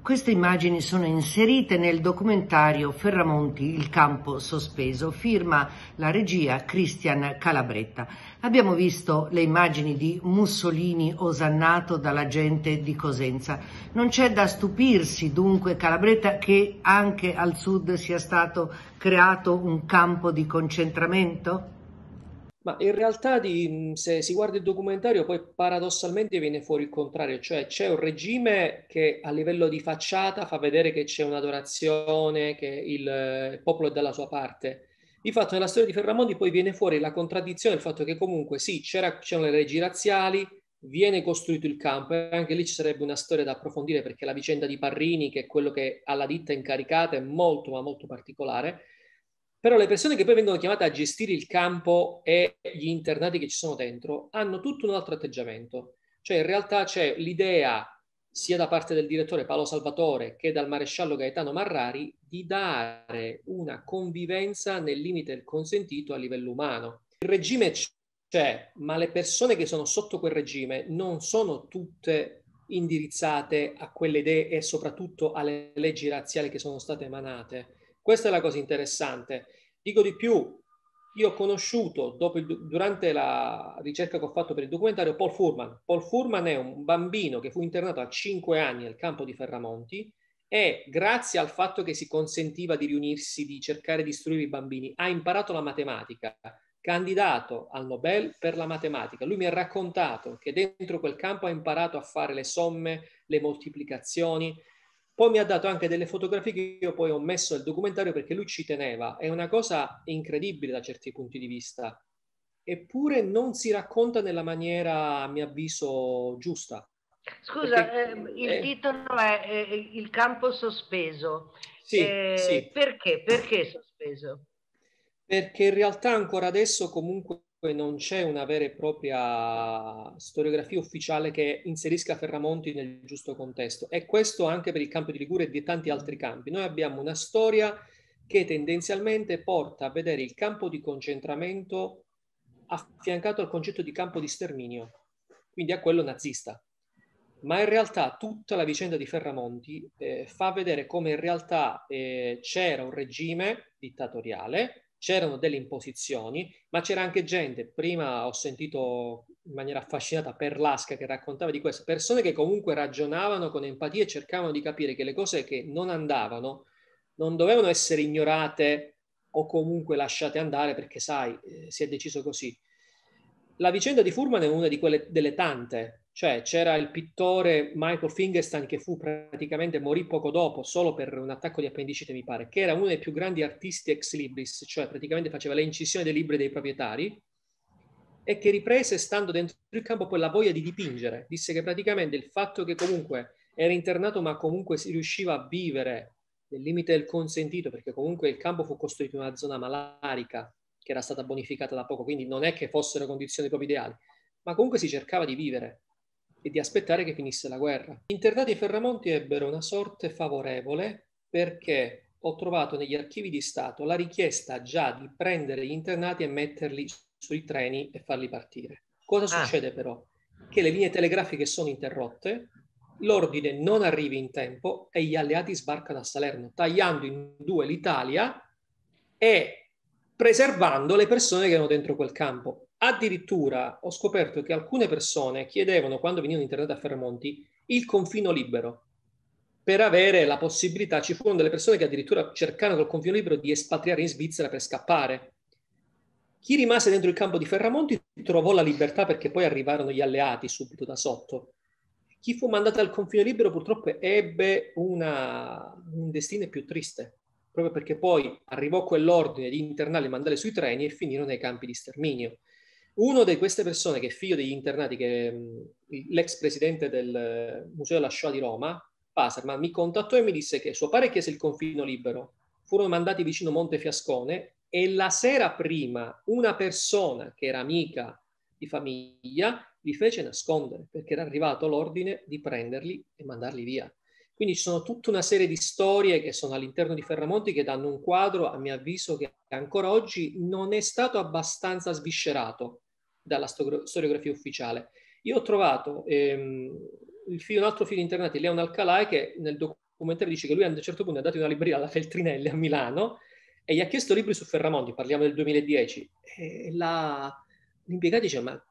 Queste immagini sono inserite nel documentario Ferramonti, il campo sospeso, firma la regia Cristian Calabretta. Abbiamo visto le immagini di Mussolini osannato dalla gente di Cosenza. Non c'è da stupirsi dunque, Calabretta, che anche al sud sia stato creato un campo di concentramento? Ma in realtà, se si guarda il documentario, poi paradossalmente viene fuori il contrario, cioè c'è un regime che a livello di facciata fa vedere che c'è un'adorazione, che il popolo è dalla sua parte. Di fatto nella storia di Ferramonti poi viene fuori la contraddizione, il fatto che comunque sì, c'erano le leggi razziali, viene costruito il campo, e anche lì ci sarebbe una storia da approfondire, perché la vicenda di Parrini, che è quello che ha la ditta incaricata, è molto ma molto particolare. Però le persone che poi vengono chiamate a gestire il campo e gli internati che ci sono dentro hanno tutto un altro atteggiamento. Cioè in realtà c'è l'idea, sia da parte del direttore Paolo Salvatore che dal maresciallo Gaetano Marrari, di dare una convivenza nel limite del consentito a livello umano. Il regime c'è, ma le persone che sono sotto quel regime non sono tutte indirizzate a quelle idee e soprattutto alle leggi razziali che sono state emanate. Questa è la cosa interessante. Dico di più, io ho conosciuto, durante la ricerca che ho fatto per il documentario, Paul Furman. Paul Furman è un bambino che fu internato a 5 anni al campo di Ferramonti e, grazie al fatto che si consentiva di riunirsi, di cercare di istruire i bambini, ha imparato la matematica, candidato al Nobel per la matematica. Lui mi ha raccontato che dentro quel campo ha imparato a fare le somme, le moltiplicazioni. Poi mi ha dato anche delle fotografie che io poi ho messo nel documentario perché lui ci teneva. È una cosa incredibile da certi punti di vista, eppure non si racconta nella maniera, a mio avviso, giusta. Scusa, perché, il titolo è Il campo sospeso. Sì, sì. Perché? Perché sospeso? Perché in realtà ancora adesso comunque non c'è una vera e propria storiografia ufficiale che inserisca Ferramonti nel giusto contesto, e questo anche per il campo di Liguria e di tanti altri campi. Noi abbiamo una storia che tendenzialmente porta a vedere il campo di concentramento affiancato al concetto di campo di sterminio, quindi a quello nazista. Ma in realtà tutta la vicenda di Ferramonti fa vedere come in realtà c'era un regime dittatoriale, c'erano delle imposizioni, ma c'era anche gente, prima ho sentito in maniera affascinata Perlasca che raccontava di questo, persone che comunque ragionavano con empatia e cercavano di capire che le cose che non andavano non dovevano essere ignorate o comunque lasciate andare perché sai, si è deciso così. La vicenda di Furman è una di quelle delle tante, cioè c'era il pittore Michael Fingerstein che fu praticamente, morì poco dopo solo per un attacco di appendicite mi pare, che era uno dei più grandi artisti ex libris, cioè praticamente faceva le incisioni dei libri dei proprietari, e che riprese stando dentro il campo poi la voglia di dipingere. Disse che praticamente il fatto che comunque era internato ma comunque si riusciva a vivere nel limite del consentito, perché comunque il campo fu costruito in una zona malarica che era stata bonificata da poco, quindi non è che fossero condizioni proprio ideali, ma comunque si cercava di vivere e di aspettare che finisse la guerra. Gli internati di Ferramonti ebbero una sorte favorevole perché ho trovato negli archivi di Stato la richiesta già di prendere gli internati e metterli sui treni e farli partire. Cosa succede però? Che le linee telegrafiche sono interrotte, l'ordine non arrivi in tempo e gli alleati sbarcano a Salerno, tagliando in due l'Italia e preservando le persone che erano dentro quel campo. Addirittura ho scoperto che alcune persone chiedevano, quando venivano internate a Ferramonti, il confino libero per avere la possibilità. Ci furono delle persone che addirittura cercarono col confino libero di espatriare in Svizzera per scappare. Chi rimase dentro il campo di Ferramonti trovò la libertà perché poi arrivarono gli alleati subito da sotto. Chi fu mandato al confino libero purtroppo ebbe un destino più triste, proprio perché poi arrivò quell'ordine di internarli e mandarli sui treni e finirono nei campi di sterminio. Uno di queste persone, che è figlio degli internati, che l'ex presidente del Museo della Shoah di Roma, Paserman, mi contattò e mi disse che suo padre chiese il confino libero, furono mandati vicino Monte Fiascone e la sera prima una persona che era amica di famiglia li fece nascondere perché era arrivato l'ordine di prenderli e mandarli via. Quindi ci sono tutta una serie di storie che sono all'interno di Ferramonti che danno un quadro, a mio avviso, che ancora oggi non è stato abbastanza sviscerato dalla storiografia ufficiale. Io ho trovato un altro figlio di internati, Leon Alcalà, che nel documentario dice che lui a un certo punto è andato in una libreria alla Feltrinelli a Milano e gli ha chiesto libri su Ferramonti, parliamo del 2010, e l'impiegato dice: ma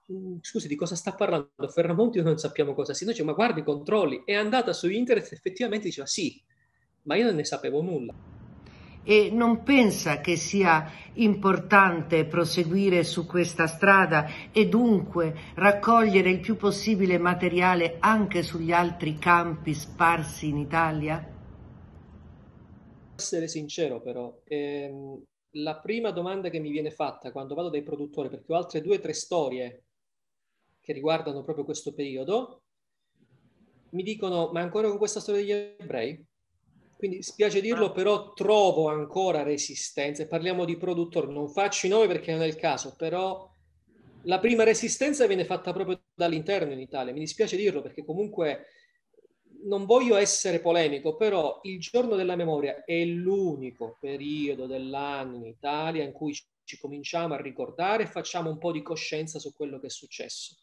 scusi, di cosa sta parlando Ferramonti? Noi non sappiamo cosa sia. Noi dice: ma guardi, controlli. È andata su internet e effettivamente diceva sì, ma io non ne sapevo nulla. E non pensa che sia importante proseguire su questa strada e dunque raccogliere il più possibile materiale anche sugli altri campi sparsi in Italia? Essere sincero però, la prima domanda che mi viene fatta quando vado dai produttori, perché ho altre 2 o 3 storie che riguardano proprio questo periodo, mi dicono: ma ancora con questa storia degli ebrei? Quindi spiace dirlo, però trovo ancora resistenze. Parliamo di produttori, non faccio i nomi perché non è il caso, però la prima resistenza viene fatta proprio dall'interno in Italia. Mi dispiace dirlo perché comunque non voglio essere polemico, però il giorno della memoria è l'unico periodo dell'anno in Italia in cui ci cominciamo a ricordare e facciamo un po' di coscienza su quello che è successo.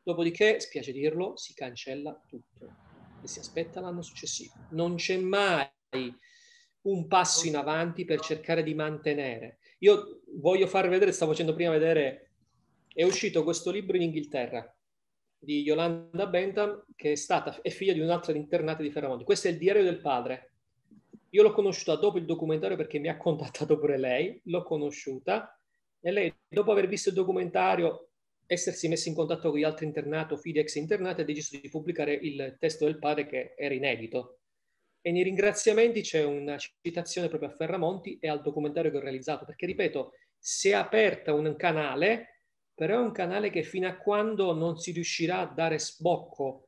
Dopodiché, spiace dirlo, si cancella tutto e si aspetta l'anno successivo. Non c'è mai un passo in avanti per cercare di mantenere. Io voglio far vedere, stavo facendo prima vedere, è uscito questo libro in Inghilterra di Yolanda Bentham, che è figlia di un'altra internata di Ferramonti. Questo è il diario del padre. Io l'ho conosciuta dopo il documentario perché mi ha contattato pure lei, l'ho conosciuta, e lei dopo aver visto il documentario, essersi messa in contatto con gli altri internati, figli ex internati, ha deciso di pubblicare il testo del padre che era inedito. E nei ringraziamenti c'è una citazione proprio a Ferramonti e al documentario che ho realizzato, perché, ripeto, si è aperta un canale, però è un canale che fino a quando non si riuscirà a dare sbocco,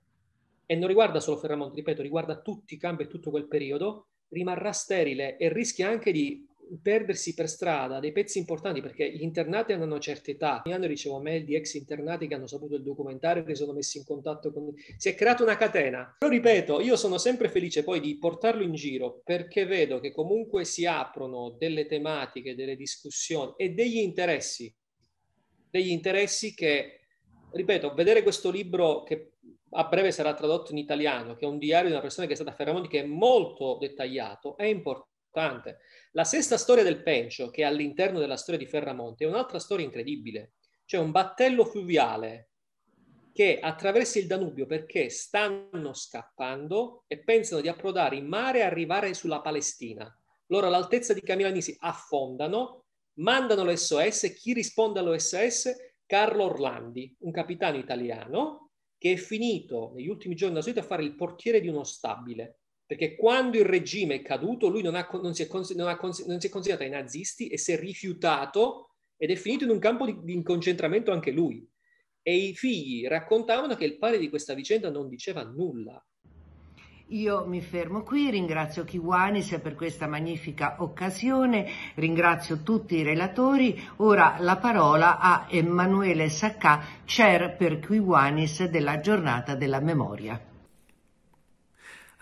e non riguarda solo Ferramonti, ripeto, riguarda tutti i campi e tutto quel periodo, rimarrà sterile e rischia anche di perdersi per strada dei pezzi importanti, perché gli internati hanno una certa età. Ogni anno ricevo mail di ex internati che hanno saputo il documentario, che si sono messi in contatto con... Si è creata una catena. Però ripeto, io sono sempre felice poi di portarlo in giro, perché vedo che comunque si aprono delle tematiche, delle discussioni e degli interessi che, ripeto, vedere questo libro che a breve sarà tradotto in italiano, che è un diario di una persona che è stata a Ferramonti, che è molto dettagliato, è importante. La sesta storia del Pencio, che è all'interno della storia di Ferramonti, è un'altra storia incredibile. C'è un battello fluviale che attraversa il Danubio perché stanno scappando e pensano di approdare in mare e arrivare sulla Palestina. Loro all'altezza di Camillanisi affondano, mandano l'SOS. Chi risponde all'SOS? Carlo Orlandi, un capitano italiano che è finito negli ultimi giorni della sua vita a fare il portiere di uno stabile. Perché quando il regime è caduto lui non si è consegnato ai nazisti e si è rifiutato ed è finito in un campo di concentramento anche lui. E i figli raccontavano che il padre di questa vicenda non diceva nulla. Io mi fermo qui, ringrazio Kiwanis per questa magnifica occasione, ringrazio tutti i relatori. Ora la parola a Emanuele Saccà, chair per Kiwanis della Giornata della Memoria.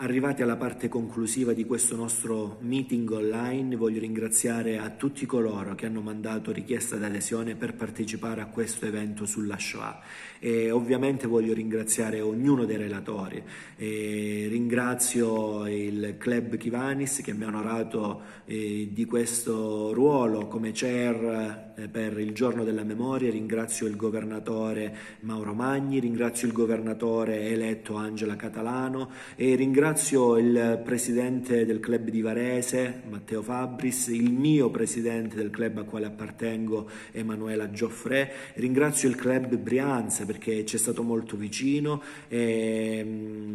Arrivati alla parte conclusiva di questo nostro meeting online, voglio ringraziare a tutti coloro che hanno mandato richiesta d'adesione per partecipare a questo evento sulla Shoah. E ovviamente voglio ringraziare ognuno dei relatori. E ringrazio il Club Kiwanis che mi ha onorato di questo ruolo come chair per il Giorno della Memoria. Ringrazio il governatore Maura Magni, ringrazio il governatore eletto Angela Catalano e ringrazio il presidente del club di Varese, Matteo Fabris, il mio presidente del club a quale appartengo, Emanuela Gioffrè, ringrazio il club Brianza perché c'è stato molto vicino, e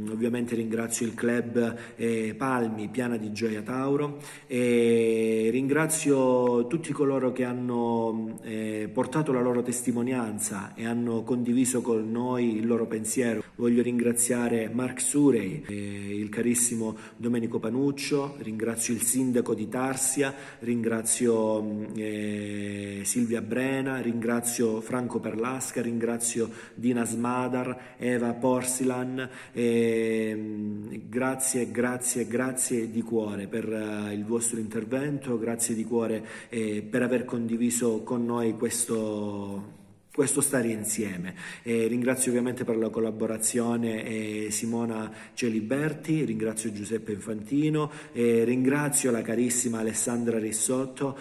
ovviamente ringrazio il club Palmi, Piana di Gioia Tauro, e ringrazio tutti coloro che hanno portato la loro testimonianza e hanno condiviso con noi il loro pensiero. Voglio ringraziare Mark Surrey, il carissimo Domenico Panuccio, ringrazio il sindaco di Tarsia, ringrazio Silvia Brena, ringrazio Franco Perlasca, ringrazio Dina Smadarra, Eva Porcilan, grazie di cuore per il vostro intervento, grazie di cuore per aver condiviso con noi questo stare insieme. Ringrazio ovviamente per la collaborazione Simona Celiberti, ringrazio Giuseppe Infantino, ringrazio la carissima Alessandra Rissotto,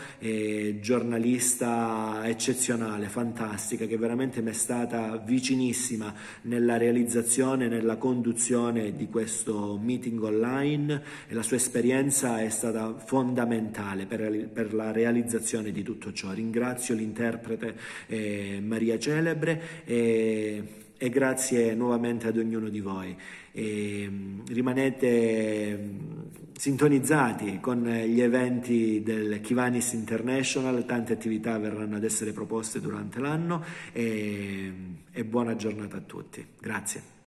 giornalista eccezionale, fantastica, che veramente mi è stata vicinissima nella realizzazione, nella conduzione di questo meeting online, e la sua esperienza è stata fondamentale per la realizzazione di tutto ciò. Ringrazio l'interprete Maria Celebre e grazie nuovamente ad ognuno di voi. Rimanete sintonizzati con gli eventi del Kiwanis International, tante attività verranno ad essere proposte durante l'anno e buona giornata a tutti. Grazie.